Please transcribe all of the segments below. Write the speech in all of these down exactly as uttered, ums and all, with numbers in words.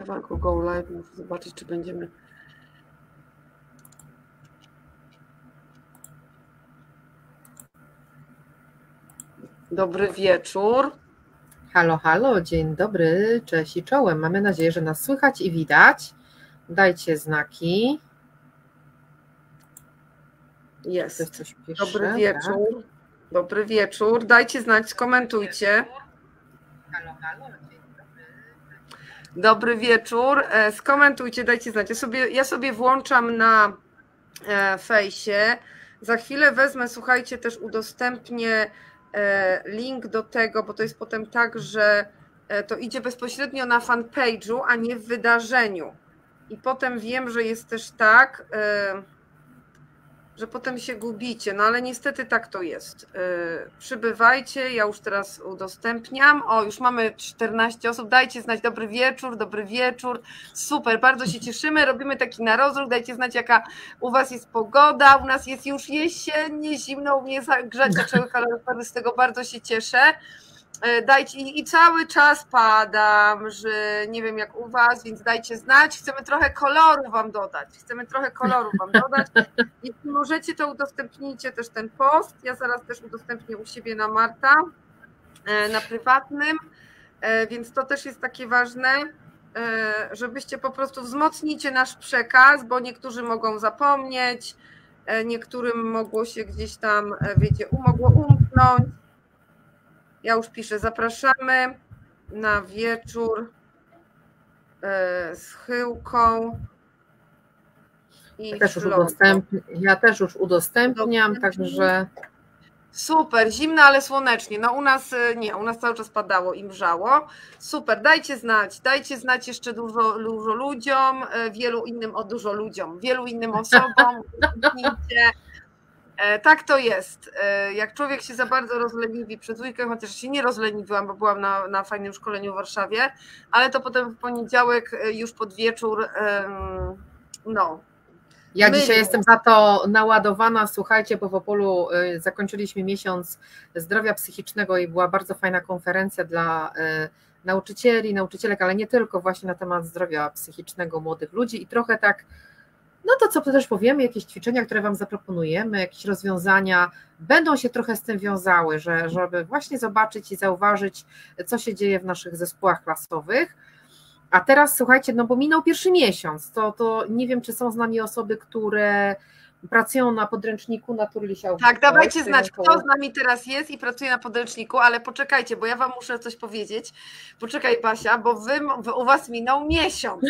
Ewanko Go Live, muszę zobaczyć, czy będziemy... Dobry wieczór. Halo, halo, dzień dobry, cześć i czołem. Mamy nadzieję, że nas słychać i widać. Dajcie znaki. Jest. Coś pisze, dobry wieczór. Tak? Dobry wieczór. Dajcie znać, skomentujcie. Halo, halo, dzień dobry. Dobry wieczór. Skomentujcie, dajcie znać. Ja sobie, ja sobie włączam na fejsie. Za chwilę wezmę, słuchajcie, też udostępnię link do tego, bo to jest potem tak, że to idzie bezpośrednio na fanpage'u, a nie w wydarzeniu. I potem wiem, że jest też tak, że potem się gubicie, no ale niestety tak to jest. Przybywajcie, ja już teraz udostępniam. O, już mamy czternaście osób, dajcie znać, dobry wieczór, dobry wieczór, super, bardzo się cieszymy, robimy taki na rozruch, dajcie znać, jaka u was jest pogoda, u nas jest już jesiennie, zimno, u mnie grzać zaczęły kaloryfery, z tego bardzo się cieszę. Dajcie, i cały czas padam, że nie wiem jak u was, więc dajcie znać, chcemy trochę koloru wam dodać, chcemy trochę koloru wam dodać, jeśli możecie, to udostępnijcie też ten post, ja zaraz też udostępnię u siebie na Marta, na prywatnym, więc to też jest takie ważne, żebyście po prostu wzmocnicie nasz przekaz, bo niektórzy mogą zapomnieć, niektórym mogło się gdzieś tam, wiecie, mogło umknąć. Ja już piszę, zapraszamy na wieczór z Chyłką i ja też, już ja też już udostępniam, także... Super, zimno, ale słonecznie. No u nas nie, u nas cały czas padało i mrzało. Super, dajcie znać, dajcie znać jeszcze dużo, dużo ludziom, wielu innym, o dużo ludziom, wielu innym osobom. Tak to jest. Jak człowiek się za bardzo rozleniwi przez weekend, chociaż się nie rozleniwiłam, bo byłam na, na fajnym szkoleniu w Warszawie, ale to potem w poniedziałek, już pod wieczór, no. Ja My... dzisiaj jestem za to naładowana, słuchajcie, bo w Opolu zakończyliśmy miesiąc zdrowia psychicznego i była bardzo fajna konferencja dla nauczycieli, nauczycielek, ale nie tylko, właśnie na temat zdrowia psychicznego młodych ludzi i trochę tak. No to co też powiemy, jakieś ćwiczenia, które wam zaproponujemy, jakieś rozwiązania będą się trochę z tym wiązały, że, żeby właśnie zobaczyć i zauważyć, co się dzieje w naszych zespołach klasowych. A teraz słuchajcie, no bo minął pierwszy miesiąc, to, to nie wiem, czy są z nami osoby, które pracują na podręczniku Naturlisiał. Tak, dawajcie znać, kto z nami teraz jest i pracuje na podręczniku, ale poczekajcie, bo ja wam muszę coś powiedzieć. Poczekaj, Basia, bo wy, wy, u was minął miesiąc.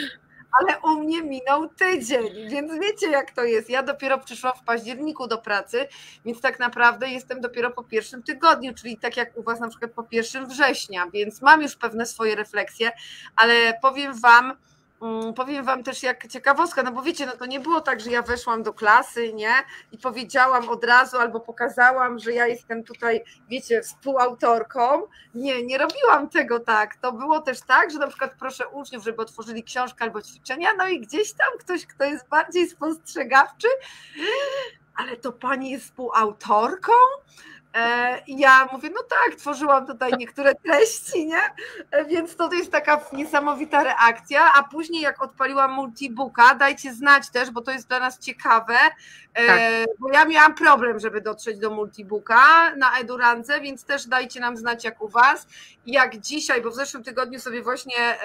Ale u mnie minął tydzień, więc wiecie jak to jest. Ja dopiero przyszłam w październiku do pracy, więc tak naprawdę jestem dopiero po pierwszym tygodniu, czyli tak jak u was na przykład po pierwszego września, więc mam już pewne swoje refleksje, ale powiem wam, powiem wam też jak ciekawostka, no bo wiecie, no to nie było tak, że ja weszłam do klasy, nie? I powiedziałam od razu albo pokazałam, że ja jestem tutaj, wiecie, współautorką. Nie, nie robiłam tego tak. To było też tak, że na przykład proszę uczniów, żeby otworzyli książkę albo ćwiczenia, no i gdzieś tam ktoś, kto jest bardziej spostrzegawczy, ale to pani jest współautorką? I ja mówię, no tak, tworzyłam tutaj niektóre treści, nie? Więc to jest taka niesamowita reakcja, a później jak odpaliłam multibooka, dajcie znać też, bo to jest dla nas ciekawe, tak. Bo ja miałam problem, żeby dotrzeć do multibooka na EduRandze, więc też dajcie nam znać jak u was, jak dzisiaj, bo w zeszłym tygodniu sobie właśnie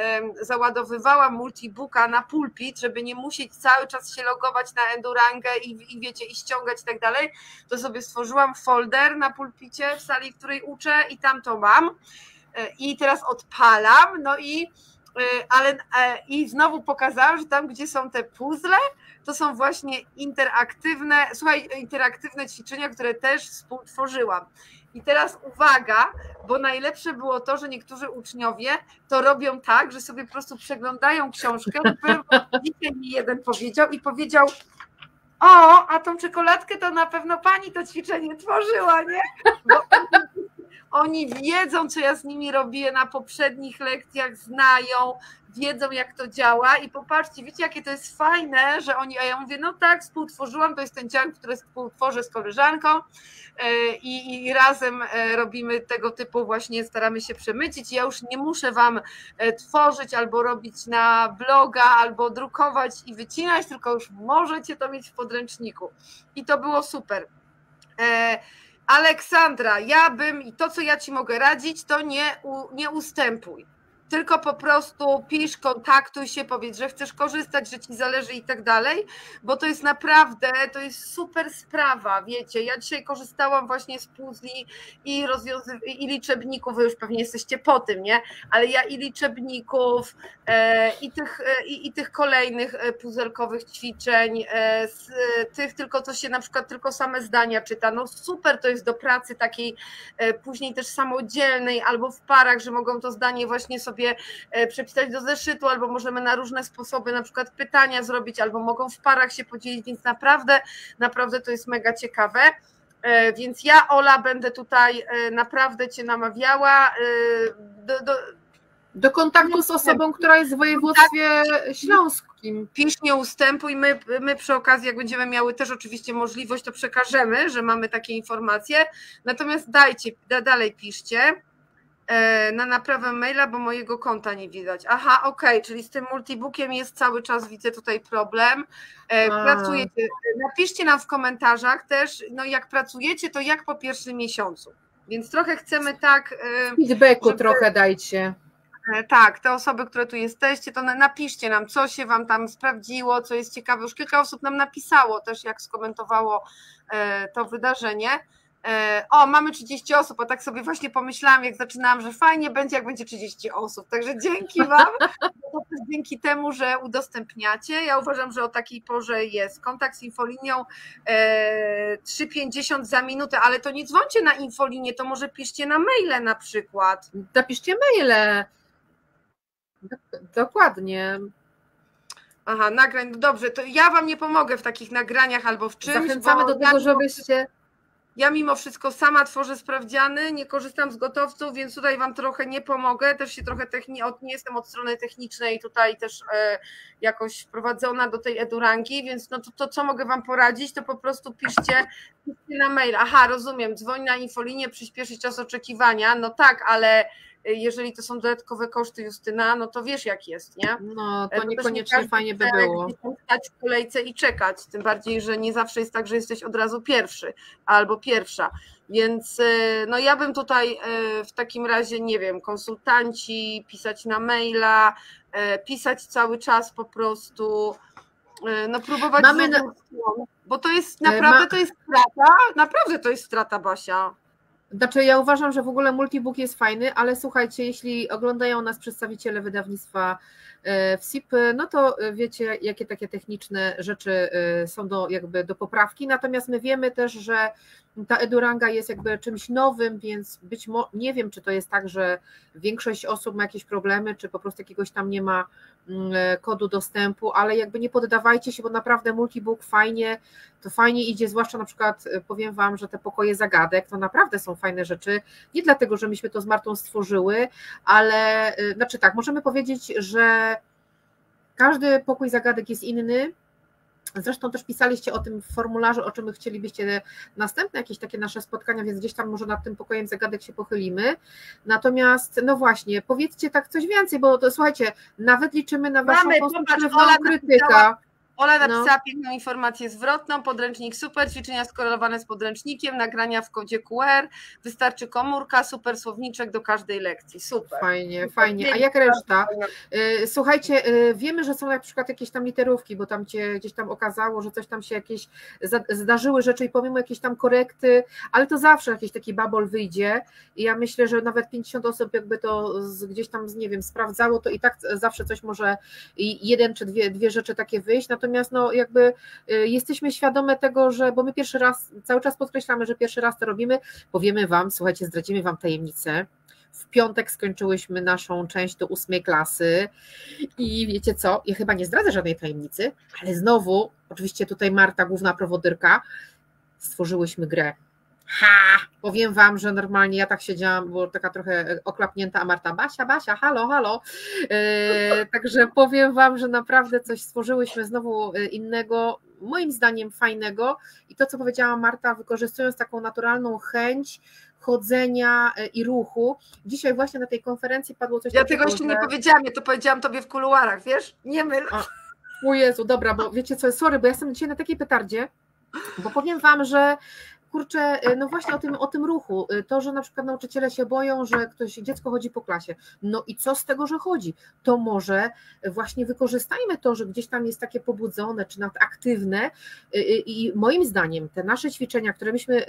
załadowywałam multibooka na pulpit, żeby nie musieć cały czas się logować na EduRangę i, i wiecie, i ściągać i tak dalej, to sobie stworzyłam folder na pulpicie w sali, w której uczę i tam to mam i teraz odpalam, no i ale i znowu pokazałam, że tam gdzie są te puzzle, to są właśnie interaktywne, słuchaj, interaktywne ćwiczenia, które też współtworzyłam. I teraz uwaga, bo najlepsze było to, że niektórzy uczniowie to robią tak, że sobie po prostu przeglądają książkę, dzisiaj mi jeden powiedział i powiedział: o, a tą czekoladkę to na pewno pani to ćwiczenie tworzyła, nie? Bo Oni wiedzą, co ja z nimi robię na poprzednich lekcjach, znają, wiedzą, jak to działa i popatrzcie, wiecie, jakie to jest fajne, że oni, a ja mówię, no tak, współtworzyłam, to jest ten dział, który współtworzę z koleżanką i, i razem robimy tego typu właśnie, staramy się przemycić. Ja już nie muszę wam tworzyć albo robić na bloga, albo drukować i wycinać, tylko już możecie to mieć w podręczniku i to było super. Aleksandra, ja bym, i to co ja ci mogę radzić, to nie, u, nie ustępuj, tylko po prostu pisz, kontaktuj się, powiedz, że chcesz korzystać, że ci zależy i tak dalej, bo to jest naprawdę, to jest super sprawa, wiecie, ja dzisiaj korzystałam właśnie z puzli i, i liczebników, wy już pewnie jesteście po tym, nie? Ale ja i liczebników e, i, tych, e, i, i tych kolejnych puzelkowych ćwiczeń, e, z, e, tych tylko, co się na przykład tylko same zdania czyta, no super to jest do pracy takiej e, później też samodzielnej albo w parach, że mogą to zdanie właśnie sobie Sobie przepisać do zeszytu, albo możemy na różne sposoby na przykład pytania zrobić, albo mogą w parach się podzielić, więc naprawdę, naprawdę to jest mega ciekawe. Więc ja, Ola, będę tutaj naprawdę cię namawiała do, do, do kontaktu z osobą, która jest w województwie śląskim. Pisz, nie ustępuj, my, my przy okazji, jak będziemy miały też oczywiście możliwość, to przekażemy, że mamy takie informacje, natomiast dajcie, dalej piszcie. Na naprawę maila, bo mojego konta nie widać. Aha, okej, okay, czyli z tym multibookiem jest cały czas, widzę tutaj problem. Pracujecie. Napiszcie nam w komentarzach też, no jak pracujecie, to jak po pierwszym miesiącu. Więc trochę chcemy tak... Feedbacku żeby... trochę dajcie. Tak, te osoby, które tu jesteście, to napiszcie nam, co się wam tam sprawdziło, co jest ciekawe. Już kilka osób nam napisało też, jak skomentowało to wydarzenie. O, mamy trzydzieści osób, a tak sobie właśnie pomyślałam, jak zaczynałam, że fajnie będzie, jak będzie trzydzieści osób, także dzięki wam, dzięki temu, że udostępniacie. Ja uważam, że o takiej porze jest kontakt z infolinią e, trzy pięćdziesiąt za minutę, ale to nie dzwońcie na infolinię, to może piszcie na maile na przykład. Napiszcie maile, dokładnie. Aha, nagrań, dobrze, to ja wam nie pomogę w takich nagraniach albo w czymś. Zachęcamy do tego, żebyście... Ja mimo wszystko sama tworzę sprawdziany, nie korzystam z gotowców, więc tutaj wam trochę nie pomogę, też się trochę nie jestem od strony technicznej tutaj też e, jakoś prowadzona do tej eduranki, więc no to, to co mogę wam poradzić, to po prostu piszcie, piszcie na mail. Aha, rozumiem, dzwoń na infolinię, przyspieszy czas oczekiwania, no tak, ale jeżeli to są dodatkowe koszty, Justyna, no to wiesz jak jest, nie? No to, to niekoniecznie nie fajnie by było. Stać w kolejce i czekać, tym bardziej, że nie zawsze jest tak, że jesteś od razu pierwszy albo pierwsza, więc no ja bym tutaj w takim razie, nie wiem, konsultanci, pisać na maila, pisać cały czas po prostu, no próbować... Mamy na... Bo to jest naprawdę, Ma... to jest strata, naprawdę to jest strata, Basia. Znaczy ja uważam, że w ogóle multibook jest fajny, ale słuchajcie, jeśli oglądają nas przedstawiciele wydawnictwa W S I P, no to wiecie, jakie takie techniczne rzeczy są do, jakby do poprawki, natomiast my wiemy też, że ta eduranga jest jakby czymś nowym, więc być może, nie wiem, czy to jest tak, że większość osób ma jakieś problemy, czy po prostu jakiegoś tam nie ma kodu dostępu, ale jakby nie poddawajcie się, bo naprawdę multibook fajnie, to fajnie idzie, zwłaszcza na przykład powiem wam, że te pokoje zagadek, to naprawdę są fajne rzeczy, nie dlatego, że myśmy to z Martą stworzyły, ale znaczy tak, możemy powiedzieć, że każdy pokój zagadek jest inny. Zresztą też pisaliście o tym w formularzu, o czym chcielibyście następne jakieś takie nasze spotkania, więc gdzieś tam może nad tym pokojem zagadek się pochylimy. Natomiast, no właśnie, powiedzcie tak coś więcej, bo to, słuchajcie, nawet liczymy na waszą konstruktywną krytykę. Ola napisała no. piękną informację zwrotną, podręcznik super, ćwiczenia skorelowane z podręcznikiem, nagrania w kodzie Q R, wystarczy komórka, super słowniczek do każej lekcji, super. Fajnie, super, fajnie, a jak reszta? Słuchajcie, wiemy, że są na przykład jakieś tam literówki, bo tam cię gdzieś tam okazało, że coś tam się jakieś zdarzyły rzeczy i pomimo jakieś tam korekty, ale to zawsze jakiś taki babol wyjdzie i ja myślę, że nawet pięćdziesiąt osób jakby to gdzieś tam, nie wiem, sprawdzało, to i tak zawsze coś może jeden czy dwie, dwie rzeczy takie wyjść, natomiast no jakby jesteśmy świadome tego, że, bo my pierwszy raz, cały czas podkreślamy, że pierwszy raz to robimy, powiemy wam, słuchajcie, zdradzimy wam tajemnicę, w piątek skończyłyśmy naszą część do ósmej klasy i wiecie co, ja chyba nie zdradzę żadnej tajemnicy, ale znowu, oczywiście tutaj Marta, główna prowodyrka, stworzyłyśmy grę Ha! Powiem wam, że normalnie ja tak siedziałam, była taka trochę oklapnięta, a Marta, Basia, Basia, halo, halo. E, także powiem wam, że naprawdę coś stworzyłyśmy znowu innego, moim zdaniem fajnego, i to, co powiedziała Marta, wykorzystując taką naturalną chęć chodzenia i ruchu. Dzisiaj właśnie na tej konferencji padło coś ja takiego. Ja tego jeszcze że... nie powiedziałam, ja to powiedziałam tobie w kuluarach, wiesz? Nie myl. A, o Jezu, dobra, bo wiecie co, sorry, bo ja jestem dzisiaj na takiej petardzie, bo powiem wam, że kurczę, no właśnie o tym, o tym ruchu, to, że na przykład nauczyciele się boją, że ktoś, dziecko chodzi po klasie, no i co z tego, że chodzi, to może właśnie wykorzystajmy to, że gdzieś tam jest takie pobudzone, czy nawet aktywne, i moim zdaniem te nasze ćwiczenia, które myśmy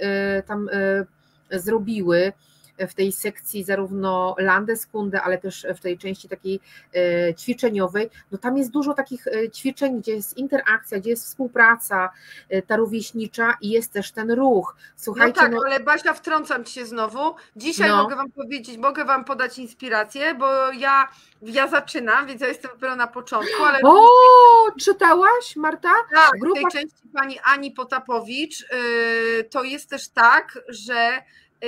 tam zrobiły w tej sekcji zarówno Landeskunde, ale też w tej części takiej ćwiczeniowej, no tam jest dużo takich ćwiczeń, gdzie jest interakcja, gdzie jest współpraca ta rówieśnicza i jest też ten ruch. Słuchajcie, no tak, no... ale Basia, wtrącam ci się znowu. Dzisiaj no. mogę wam powiedzieć, mogę wam podać inspirację, bo ja, ja zaczynam, więc ja jestem dopiero na początku. Ale o, tu... czytałaś, Marta? Tak, grupa... w tej części pani Ani Potapowicz, yy, to jest też tak, że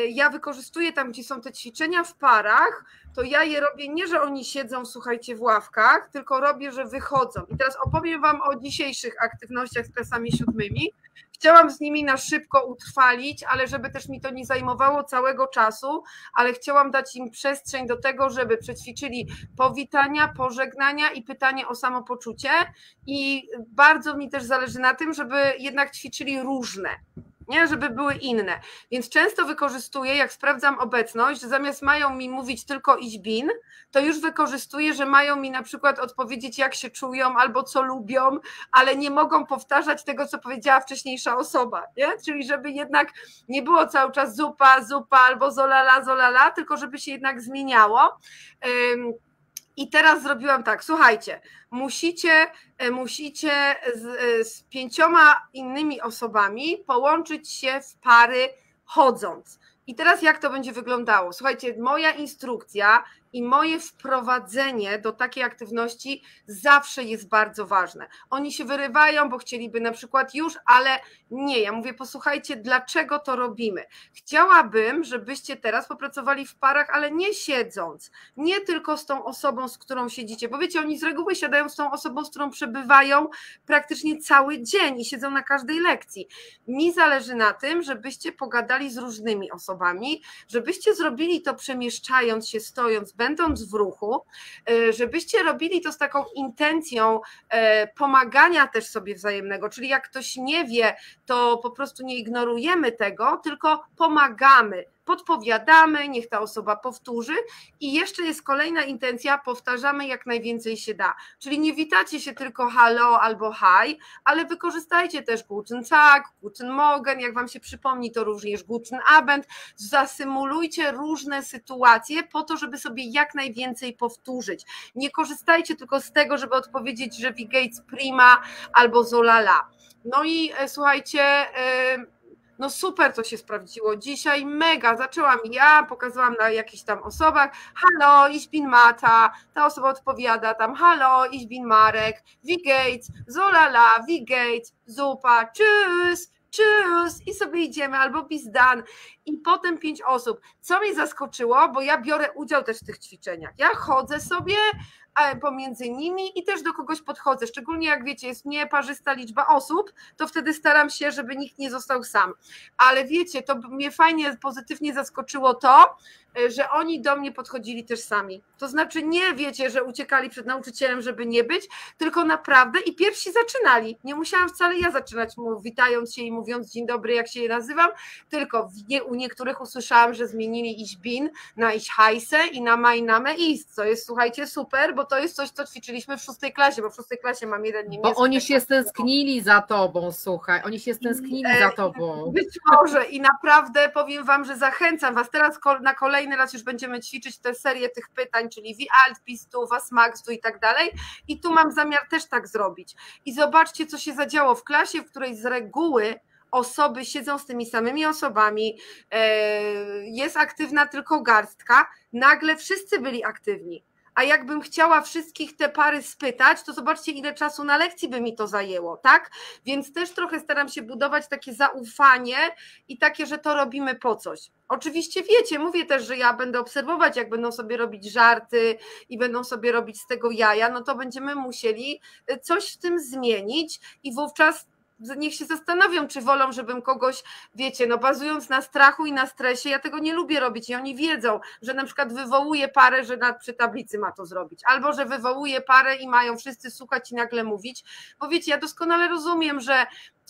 ja wykorzystuję tam, gdzie są te ćwiczenia w parach, to ja je robię nie, że oni siedzą, słuchajcie, w ławkach, tylko robię, że wychodzą. I teraz opowiem wam o dzisiejszych aktywnościach z klasami siódmymi. Chciałam z nimi na szybko utrwalić, ale żeby też mi to nie zajmowało całego czasu, ale chciałam dać im przestrzeń do tego, żeby przećwiczyli powitania, pożegnania i pytanie o samopoczucie, i bardzo mi też zależy na tym, żeby jednak ćwiczyli różne. Nie, żeby były inne, więc często wykorzystuję, jak sprawdzam obecność, że zamiast mają mi mówić tylko idź bin, to już wykorzystuję, że mają mi na przykład odpowiedzieć jak się czują albo co lubią, ale nie mogą powtarzać tego, co powiedziała wcześniejsza osoba, nie? Czyli żeby jednak nie było cały czas zupa, zupa albo zolala, zolala, tylko żeby się jednak zmieniało. I teraz zrobiłam tak, słuchajcie, musicie, musicie z, z pięcioma innymi osobami połączyć się w pary chodząc. I teraz jak to będzie wyglądało? Słuchajcie, moja instrukcja i moje wprowadzenie do takiej aktywności zawsze jest bardzo ważne. Oni się wyrywają, bo chcieliby na przykład już, ale nie. Ja mówię, posłuchajcie, dlaczego to robimy? Chciałabym, żebyście teraz popracowali w parach, ale nie siedząc. Nie tylko z tą osobą, z którą siedzicie. Bo wiecie, oni z reguły siadają z tą osobą, z którą przebywają praktycznie cały dzień i siedzą na każdej lekcji. Mi zależy na tym, żebyście pogadali z różnymi osobami, żebyście zrobili to przemieszczając się, stojąc, będąc w ruchu, żebyście robili to z taką intencją pomagania też sobie wzajemnego, czyli jak ktoś nie wie, to po prostu nie ignorujemy tego, tylko pomagamy, podpowiadamy, niech ta osoba powtórzy, i jeszcze jest kolejna intencja, powtarzamy jak najwięcej się da, czyli nie witacie się tylko halo albo hi, ale wykorzystajcie też guten Tag, guten Morgen, jak wam się przypomni, to również guten Abend, zasymulujcie różne sytuacje po to, żeby sobie jak najwięcej powtórzyć. Nie korzystajcie tylko z tego, żeby odpowiedzieć, że wie geht's prima albo zolala. No i e, słuchajcie, e, no super to się sprawdziło dzisiaj, mega, zaczęłam ja, pokazałam na jakichś tam osobach, halo, ich bin Mata, ta osoba odpowiada tam, halo, ich bin Marek, wie geht's, zolala, wie geht's, zupa, tschüss, tschüss, i sobie idziemy, albo bis dann, i potem pięć osób. Co mnie zaskoczyło, bo ja biorę udział też w tych ćwiczeniach, ja chodzę sobie pomiędzy nimi i też do kogoś podchodzę, szczególnie jak wiecie, jest nieparzysta liczba osób, to wtedy staram się, żeby nikt nie został sam, ale wiecie, to mnie fajnie, pozytywnie zaskoczyło to, że oni do mnie podchodzili też sami, to znaczy nie wiecie, że uciekali przed nauczycielem, żeby nie być, tylko naprawdę i pierwsi zaczynali, nie musiałam wcale ja zaczynać mu witając się i mówiąc dzień dobry, jak się nazywam, tylko u niektórych usłyszałam, że zmienili ich bin na ich hajse i na mainame ist, co jest, słuchajcie, super, bo to jest coś, co ćwiczyliśmy w szóstej klasie, bo w szóstej klasie mam jeden niemiecki. Bo oni się stęsknili za tobą, słuchaj, oni się stęsknili e, za tobą. Być może, i naprawdę powiem wam, że zachęcam was, teraz na kolejny raz już będziemy ćwiczyć tę serię tych pytań, czyli wie alt bist du, was magst du i tak dalej, i tu mam zamiar też tak zrobić. I zobaczcie, co się zadziało w klasie, w której z reguły osoby siedzą z tymi samymi osobami, jest aktywna tylko garstka, nagle wszyscy byli aktywni. a jakbym chciała wszystkich te pary spytać, to zobaczcie, ile czasu na lekcji by mi to zajęło, tak? Więc też trochę staram się budować takie zaufanie i takie, że to robimy po coś. Oczywiście wiecie, mówię też, że ja będę obserwować, jak będą sobie robić żarty i będą sobie robić z tego jaja, no to będziemy musieli coś w tym zmienić i wówczas niech się zastanowią, czy wolą, żebym kogoś, wiecie, no bazując na strachu i na stresie, ja tego nie lubię robić i oni wiedzą, że na przykład wywołuje parę, że na, przy tablicy ma to zrobić, albo że wywołuje parę i mają wszyscy słuchać i nagle mówić, bo wiecie, ja doskonale rozumiem, że,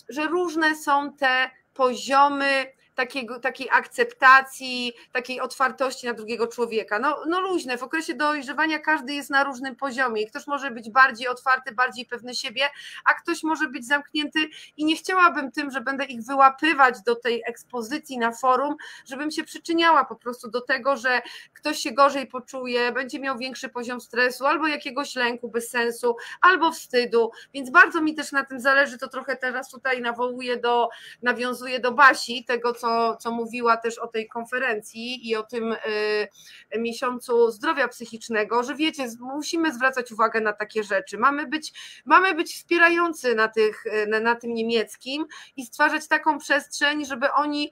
że różne są te poziomy takiego, takiej akceptacji, takiej otwartości na drugiego człowieka. No, no luźne, w okresie dojrzewania każdy jest na różnym poziomie i ktoś może być bardziej otwarty, bardziej pewny siebie, a ktoś może być zamknięty i nie chciałabym tym, że będę ich wyłapywać do tej ekspozycji na forum, żebym się przyczyniała po prostu do tego, że ktoś się gorzej poczuje, będzie miał większy poziom stresu albo jakiegoś lęku bez sensu, albo wstydu, więc bardzo mi też na tym zależy, to trochę teraz tutaj nawołuję do, nawiązuję do Basi, tego co Co, co mówiła też o tej konferencji i o tym y, miesiącu zdrowia psychicznego, że wiecie, musimy zwracać uwagę na takie rzeczy, mamy być, mamy być wspierający na, tych, na, na tym niemieckim i stwarzać taką przestrzeń, żeby oni,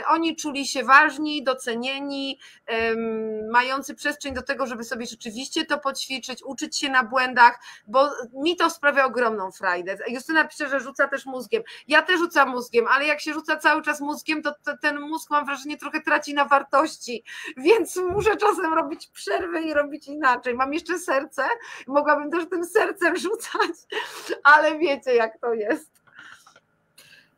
y, oni czuli się ważni, docenieni, y, mający przestrzeń do tego, żeby sobie rzeczywiście to poćwiczyć, uczyć się na błędach, bo mi to sprawia ogromną frajdę. Justyna pisze, że rzuca też mózgiem. Ja też rzucam mózgiem, ale jak się rzuca cały czas mózgiem, to ten mózg, mam wrażenie, trochę traci na wartości, więc muszę czasem robić przerwy i robić inaczej. Mam jeszcze serce, mogłabym też tym sercem rzucać, ale wiecie, jak to jest.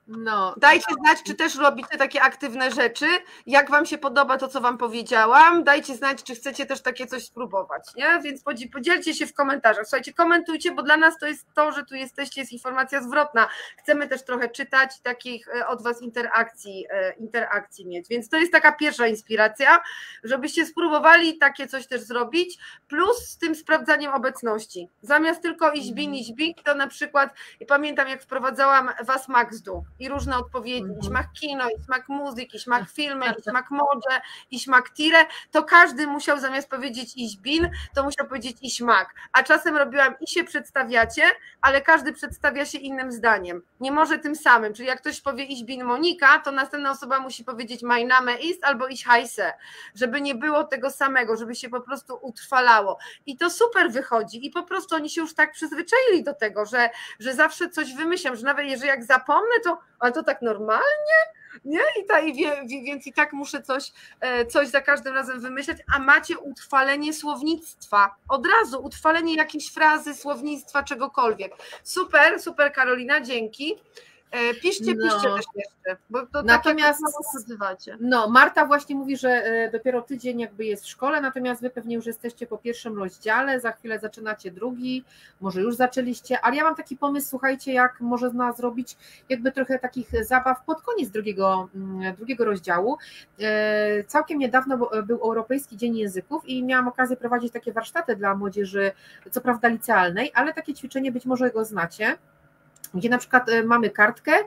No, dajcie znać, czy też robicie takie aktywne rzeczy, jak wam się podoba to, co wam powiedziałam, dajcie znać, czy chcecie też takie coś spróbować, nie? Więc podzielcie się w komentarzach, słuchajcie, komentujcie, bo dla nas to jest to, że tu jesteście, jest informacja zwrotna, chcemy też trochę czytać takich od was interakcji, interakcji mieć, więc to jest taka pierwsza inspiracja, żebyście spróbowali takie coś też zrobić, plus z tym sprawdzaniem obecności, zamiast tylko iść bin, iść bin, to na przykład, i pamiętam, jak wprowadzałam was Maxdu, i różne odpowiedzi, mhm. Ich mag kino, ich mag muzyk, ich mag filmy, ich mag modze, ich mag tire, to każdy musiał zamiast powiedzieć ich bin, to musiał powiedzieć ich mag, a czasem robiłam i się przedstawiacie, ale każdy przedstawia się innym zdaniem, nie może tym samym, czyli jak ktoś powie ich bin Monika, to następna osoba musi powiedzieć my name ist albo ich heiße, żeby nie było tego samego, żeby się po prostu utrwalało i to super wychodzi i po prostu oni się już tak przyzwyczaili do tego, że, że zawsze coś wymyślam, że nawet jeżeli jak zapomnę, to ale to tak normalnie, nie? I ta, i wie, więc i tak muszę coś, coś za każdym razem wymyślać, a macie utrwalenie słownictwa, od razu utrwalenie jakiejś frazy, słownictwa, czegokolwiek. Super, super Karolina, dzięki. Piszcie, no. piszcie też jeszcze, bo to natomiast tak no, Marta właśnie mówi, że dopiero tydzień jakby jest w szkole, natomiast wy pewnie już jesteście po pierwszym rozdziale, za chwilę zaczynacie drugi, może już zaczęliście, ale ja mam taki pomysł, słuchajcie, jak może z nas zrobić jakby trochę takich zabaw pod koniec drugiego, drugiego rozdziału. Całkiem niedawno był Europejski Dzień Języków i miałam okazję prowadzić takie warsztaty dla młodzieży, co prawda licealnej, ale takie ćwiczenie być może go znacie, gdzie na przykład mamy kartkę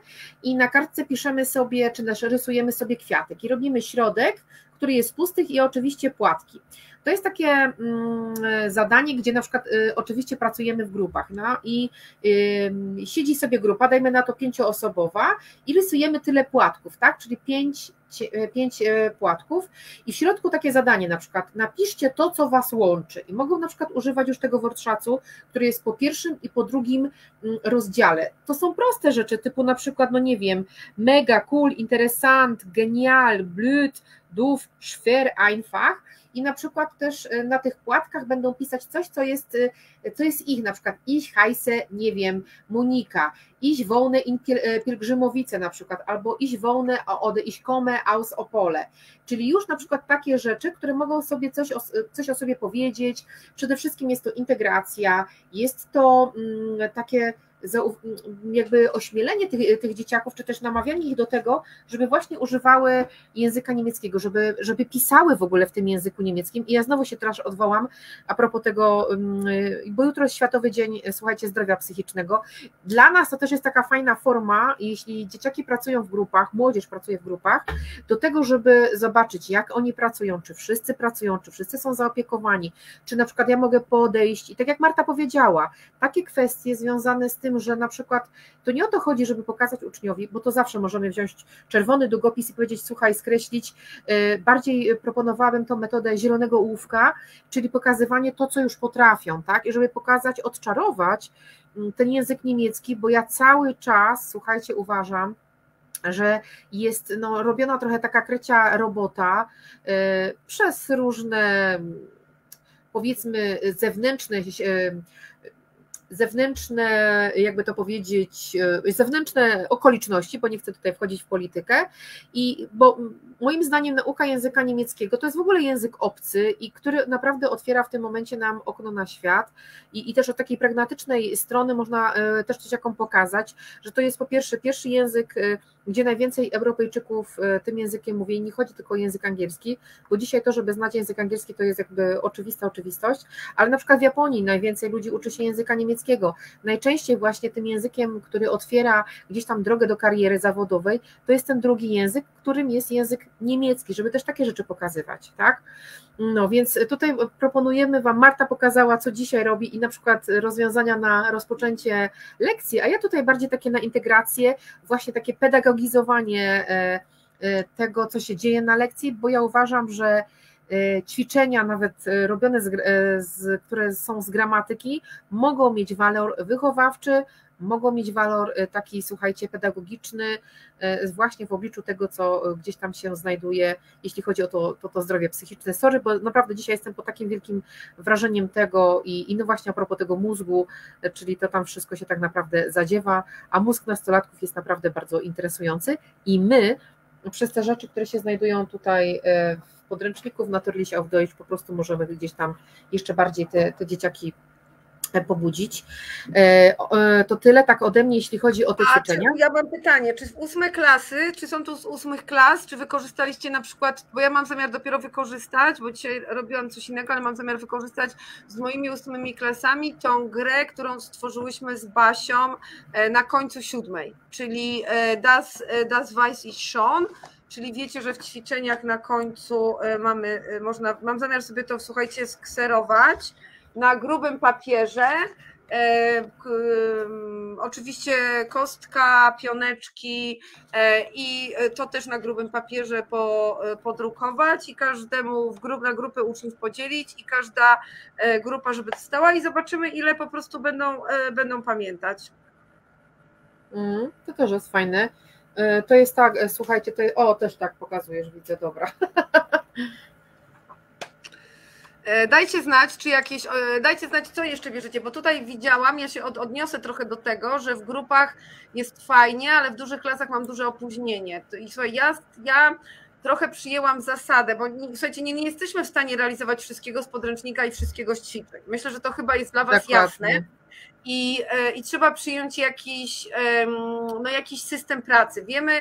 i na kartce piszemy sobie, czy też rysujemy sobie kwiatek i robimy środek, który jest pusty i oczywiście płatki. To jest takie mm, zadanie, gdzie na przykład y, oczywiście pracujemy w grupach, no i y, siedzi sobie grupa, dajmy na to pięcioosobowa i rysujemy tyle płatków, tak? Czyli pięć, pięć płatków i w środku takie zadanie na przykład, napiszcie to, co was łączy i mogą na przykład używać już tego wortschacu, który jest po pierwszym i po drugim rozdziale. To są proste rzeczy typu na przykład, no nie wiem, mega, cool, interessant, genial, blöd, doof, schwer, einfach i na przykład też na tych płatkach będą pisać coś, co jest, co jest ich, na przykład ich heiße, nie wiem, Monika, ich wohne in Pielgrzymowice na przykład, albo ich wohne ode ich komme aus Opole, czyli już na przykład takie rzeczy, które mogą sobie coś o, coś o sobie powiedzieć, przede wszystkim jest to integracja, jest to mm, takie jakby ośmielenie tych, tych dzieciaków, czy też namawianie ich do tego, żeby właśnie używały języka niemieckiego, żeby, żeby pisały w ogóle w tym języku niemieckim. I ja znowu się teraz odwołam a propos tego, bo jutro jest Światowy Dzień, słuchajcie, Zdrowia Psychicznego. Dla nas to też jest taka fajna forma, jeśli dzieciaki pracują w grupach, młodzież pracuje w grupach, do tego, żeby zobaczyć, jak oni pracują, czy wszyscy pracują, czy wszyscy są zaopiekowani, czy na przykład ja mogę podejść. I tak jak Marta powiedziała, takie kwestie związane z tym, że na przykład to nie o to chodzi, żeby pokazać uczniowi, bo to zawsze możemy wziąć czerwony długopis i powiedzieć, słuchaj, skreślić. Bardziej proponowałabym tą metodę zielonego ołówka, czyli pokazywanie to, co już potrafią, tak? I żeby pokazać, odczarować ten język niemiecki, bo ja cały czas, słuchajcie, uważam, że jest no, robiona trochę taka krecia robota yy, przez różne, powiedzmy, zewnętrzne yy, zewnętrzne, jakby to powiedzieć, zewnętrzne okoliczności, bo nie chcę tutaj wchodzić w politykę, i bo moim zdaniem nauka języka niemieckiego to jest w ogóle język obcy i który naprawdę otwiera w tym momencie nam okno na świat i, i też od takiej pragmatycznej strony można też dzieciakom pokazać, że to jest po pierwsze pierwszy język, gdzie najwięcej Europejczyków tym językiem mówi, nie chodzi tylko o język angielski, bo dzisiaj to, żeby znać język angielski, to jest jakby oczywista oczywistość, ale na przykład w Japonii najwięcej ludzi uczy się języka niemieckiego. Najczęściej właśnie tym językiem, który otwiera gdzieś tam drogę do kariery zawodowej, to jest ten drugi język, którym jest język niemiecki, żeby też takie rzeczy pokazywać, tak? No więc tutaj proponujemy Wam, Marta pokazała, co dzisiaj robi i na przykład rozwiązania na rozpoczęcie lekcji, a ja tutaj bardziej takie na integrację, właśnie takie pedagogizowanie tego, co się dzieje na lekcji, bo ja uważam, że ćwiczenia nawet robione, z, z, które są z gramatyki, mogą mieć walor wychowawczy, mogą mieć walor taki, słuchajcie, pedagogiczny właśnie w obliczu tego, co gdzieś tam się znajduje, jeśli chodzi o to, to, to zdrowie psychiczne. Sorry, bo naprawdę dzisiaj jestem pod takim wielkim wrażeniem tego i, i no właśnie a propos tego mózgu, czyli to tam wszystko się tak naprawdę zadziewa, a mózg nastolatków jest naprawdę bardzo interesujący i my przez te rzeczy, które się znajdują tutaj w podręczniku w Naturlisiał w Deutsch po prostu możemy gdzieś tam jeszcze bardziej te, te dzieciaki pobudzić. To tyle tak ode mnie, jeśli chodzi o te A, ćwiczenia. Czy, ja mam pytanie, czy z ósmej klasy, czy są to z ósmych klas, czy wykorzystaliście na przykład, bo ja mam zamiar dopiero wykorzystać, bo dzisiaj robiłam coś innego, ale mam zamiar wykorzystać z moimi ósmymi klasami tą grę, którą stworzyłyśmy z Basią na końcu siódmej, czyli das, das Weiß ich schon. Czyli wiecie, że w ćwiczeniach na końcu mamy, można, mam zamiar sobie to, słuchajcie, skserować na grubym papierze. E, e, oczywiście kostka, pioneczki e, i to też na grubym papierze po, e, podrukować i każdemu w grup, na grupy uczniów podzielić i każda e, grupa, żeby dostała i zobaczymy, ile po prostu będą, e, będą pamiętać. Mm, to też jest fajne. To jest tak, słuchajcie, to jest, o, też tak pokazujesz, widzę, dobra. Dajcie znać, czy jakieś, dajcie znać, co jeszcze bierzecie, bo tutaj widziałam, ja się od, odniosę trochę do tego, że w grupach jest fajnie, ale w dużych klasach mam duże opóźnienie. I słuchaj, ja, ja trochę przyjęłam zasadę, bo słuchajcie, nie, nie jesteśmy w stanie realizować wszystkiego z podręcznika i wszystkiego z ćwiczeń. Myślę, że to chyba jest dla Was jasne. I, i trzeba przyjąć jakiś, no jakiś system pracy. Wiemy,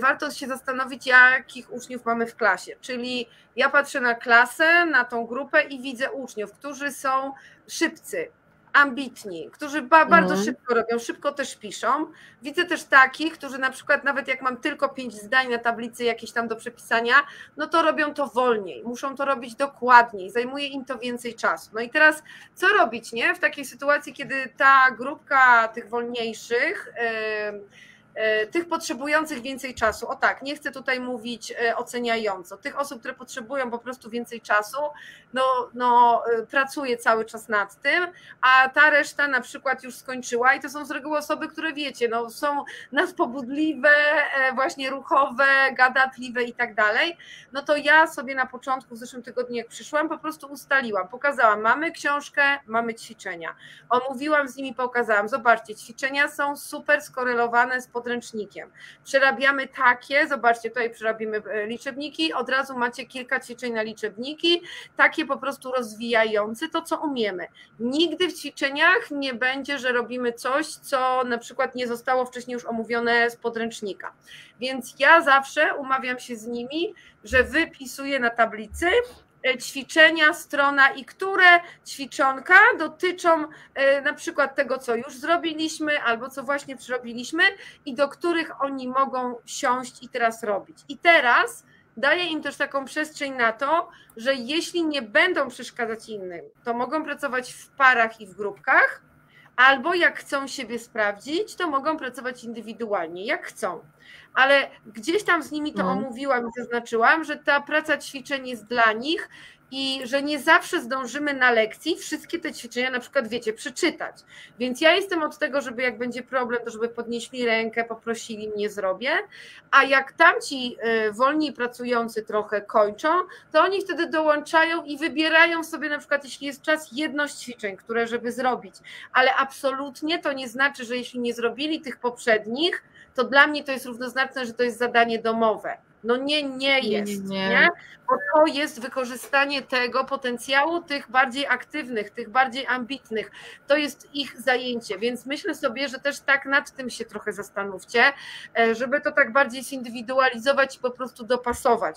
warto się zastanowić, jakich uczniów mamy w klasie, czyli ja patrzę na klasę, na tą grupę i widzę uczniów, którzy są szybcy, ambitni, którzy ba, bardzo mm. szybko robią, szybko też piszą. Widzę też takich, którzy na przykład nawet jak mam tylko pięć zdań na tablicy jakieś tam do przepisania, no to robią to wolniej, muszą to robić dokładniej, zajmuje im to więcej czasu. No i teraz co robić, nie? W takiej sytuacji, kiedy ta grupka tych wolniejszych, yy, yy, tych potrzebujących więcej czasu, o tak, nie chcę tutaj mówić yy, oceniająco, tych osób, które potrzebują po prostu więcej czasu, no, no yy, pracuje cały czas nad tym, a ta reszta na przykład już skończyła i to są z reguły osoby, które wiecie, no, są nadpobudliwe, yy, właśnie ruchowe, gadatliwe i tak dalej, no to ja sobie na początku w zeszłym tygodniu jak przyszłam, po prostu ustaliłam, pokazałam, mamy książkę, mamy ćwiczenia, omówiłam z nimi, pokazałam, zobaczcie, ćwiczenia są super skorelowane z podręcznikiem. Przerabiamy takie, zobaczcie, tutaj przerabimy liczebniki, od razu macie kilka ćwiczeń na liczebniki, takie po prostu rozwijające to, co umiemy. Nigdy w ćwiczeniach nie będzie, że robimy coś, co na przykład nie zostało wcześniej już omówione z podręcznika. Więc ja zawsze umawiam się z nimi, że wypisuję na tablicy ćwiczenia, strona i które ćwiczonka dotyczą na przykład tego, co już zrobiliśmy albo co właśnie przerobiliśmy i do których oni mogą siąść i teraz robić. I teraz daję im też taką przestrzeń na to, że jeśli nie będą przeszkadzać innym, to mogą pracować w parach i w grupkach, albo jak chcą siebie sprawdzić, to mogą pracować indywidualnie, jak chcą. Ale gdzieś tam z nimi to no. omówiłam i zaznaczyłam, że ta praca ćwiczeń jest dla nich i że nie zawsze zdążymy na lekcji wszystkie te ćwiczenia na przykład, wiecie, przeczytać. Więc ja jestem od tego, żeby jak będzie problem, to żeby podnieśli rękę, poprosili mnie, zrobię, a jak tamci wolniej pracujący trochę kończą, to oni wtedy dołączają i wybierają sobie na przykład, jeśli jest czas, jedno z ćwiczeń, które żeby zrobić, ale absolutnie to nie znaczy, że jeśli nie zrobili tych poprzednich, to dla mnie to jest równoznaczne, że to jest zadanie domowe. No nie, nie jest, nie, nie. nie? Bo to jest wykorzystanie tego potencjału tych bardziej aktywnych, tych bardziej ambitnych, to jest ich zajęcie, więc myślę sobie, że też tak nad tym się trochę zastanówcie, żeby to tak bardziej zindywidualizować i po prostu dopasować.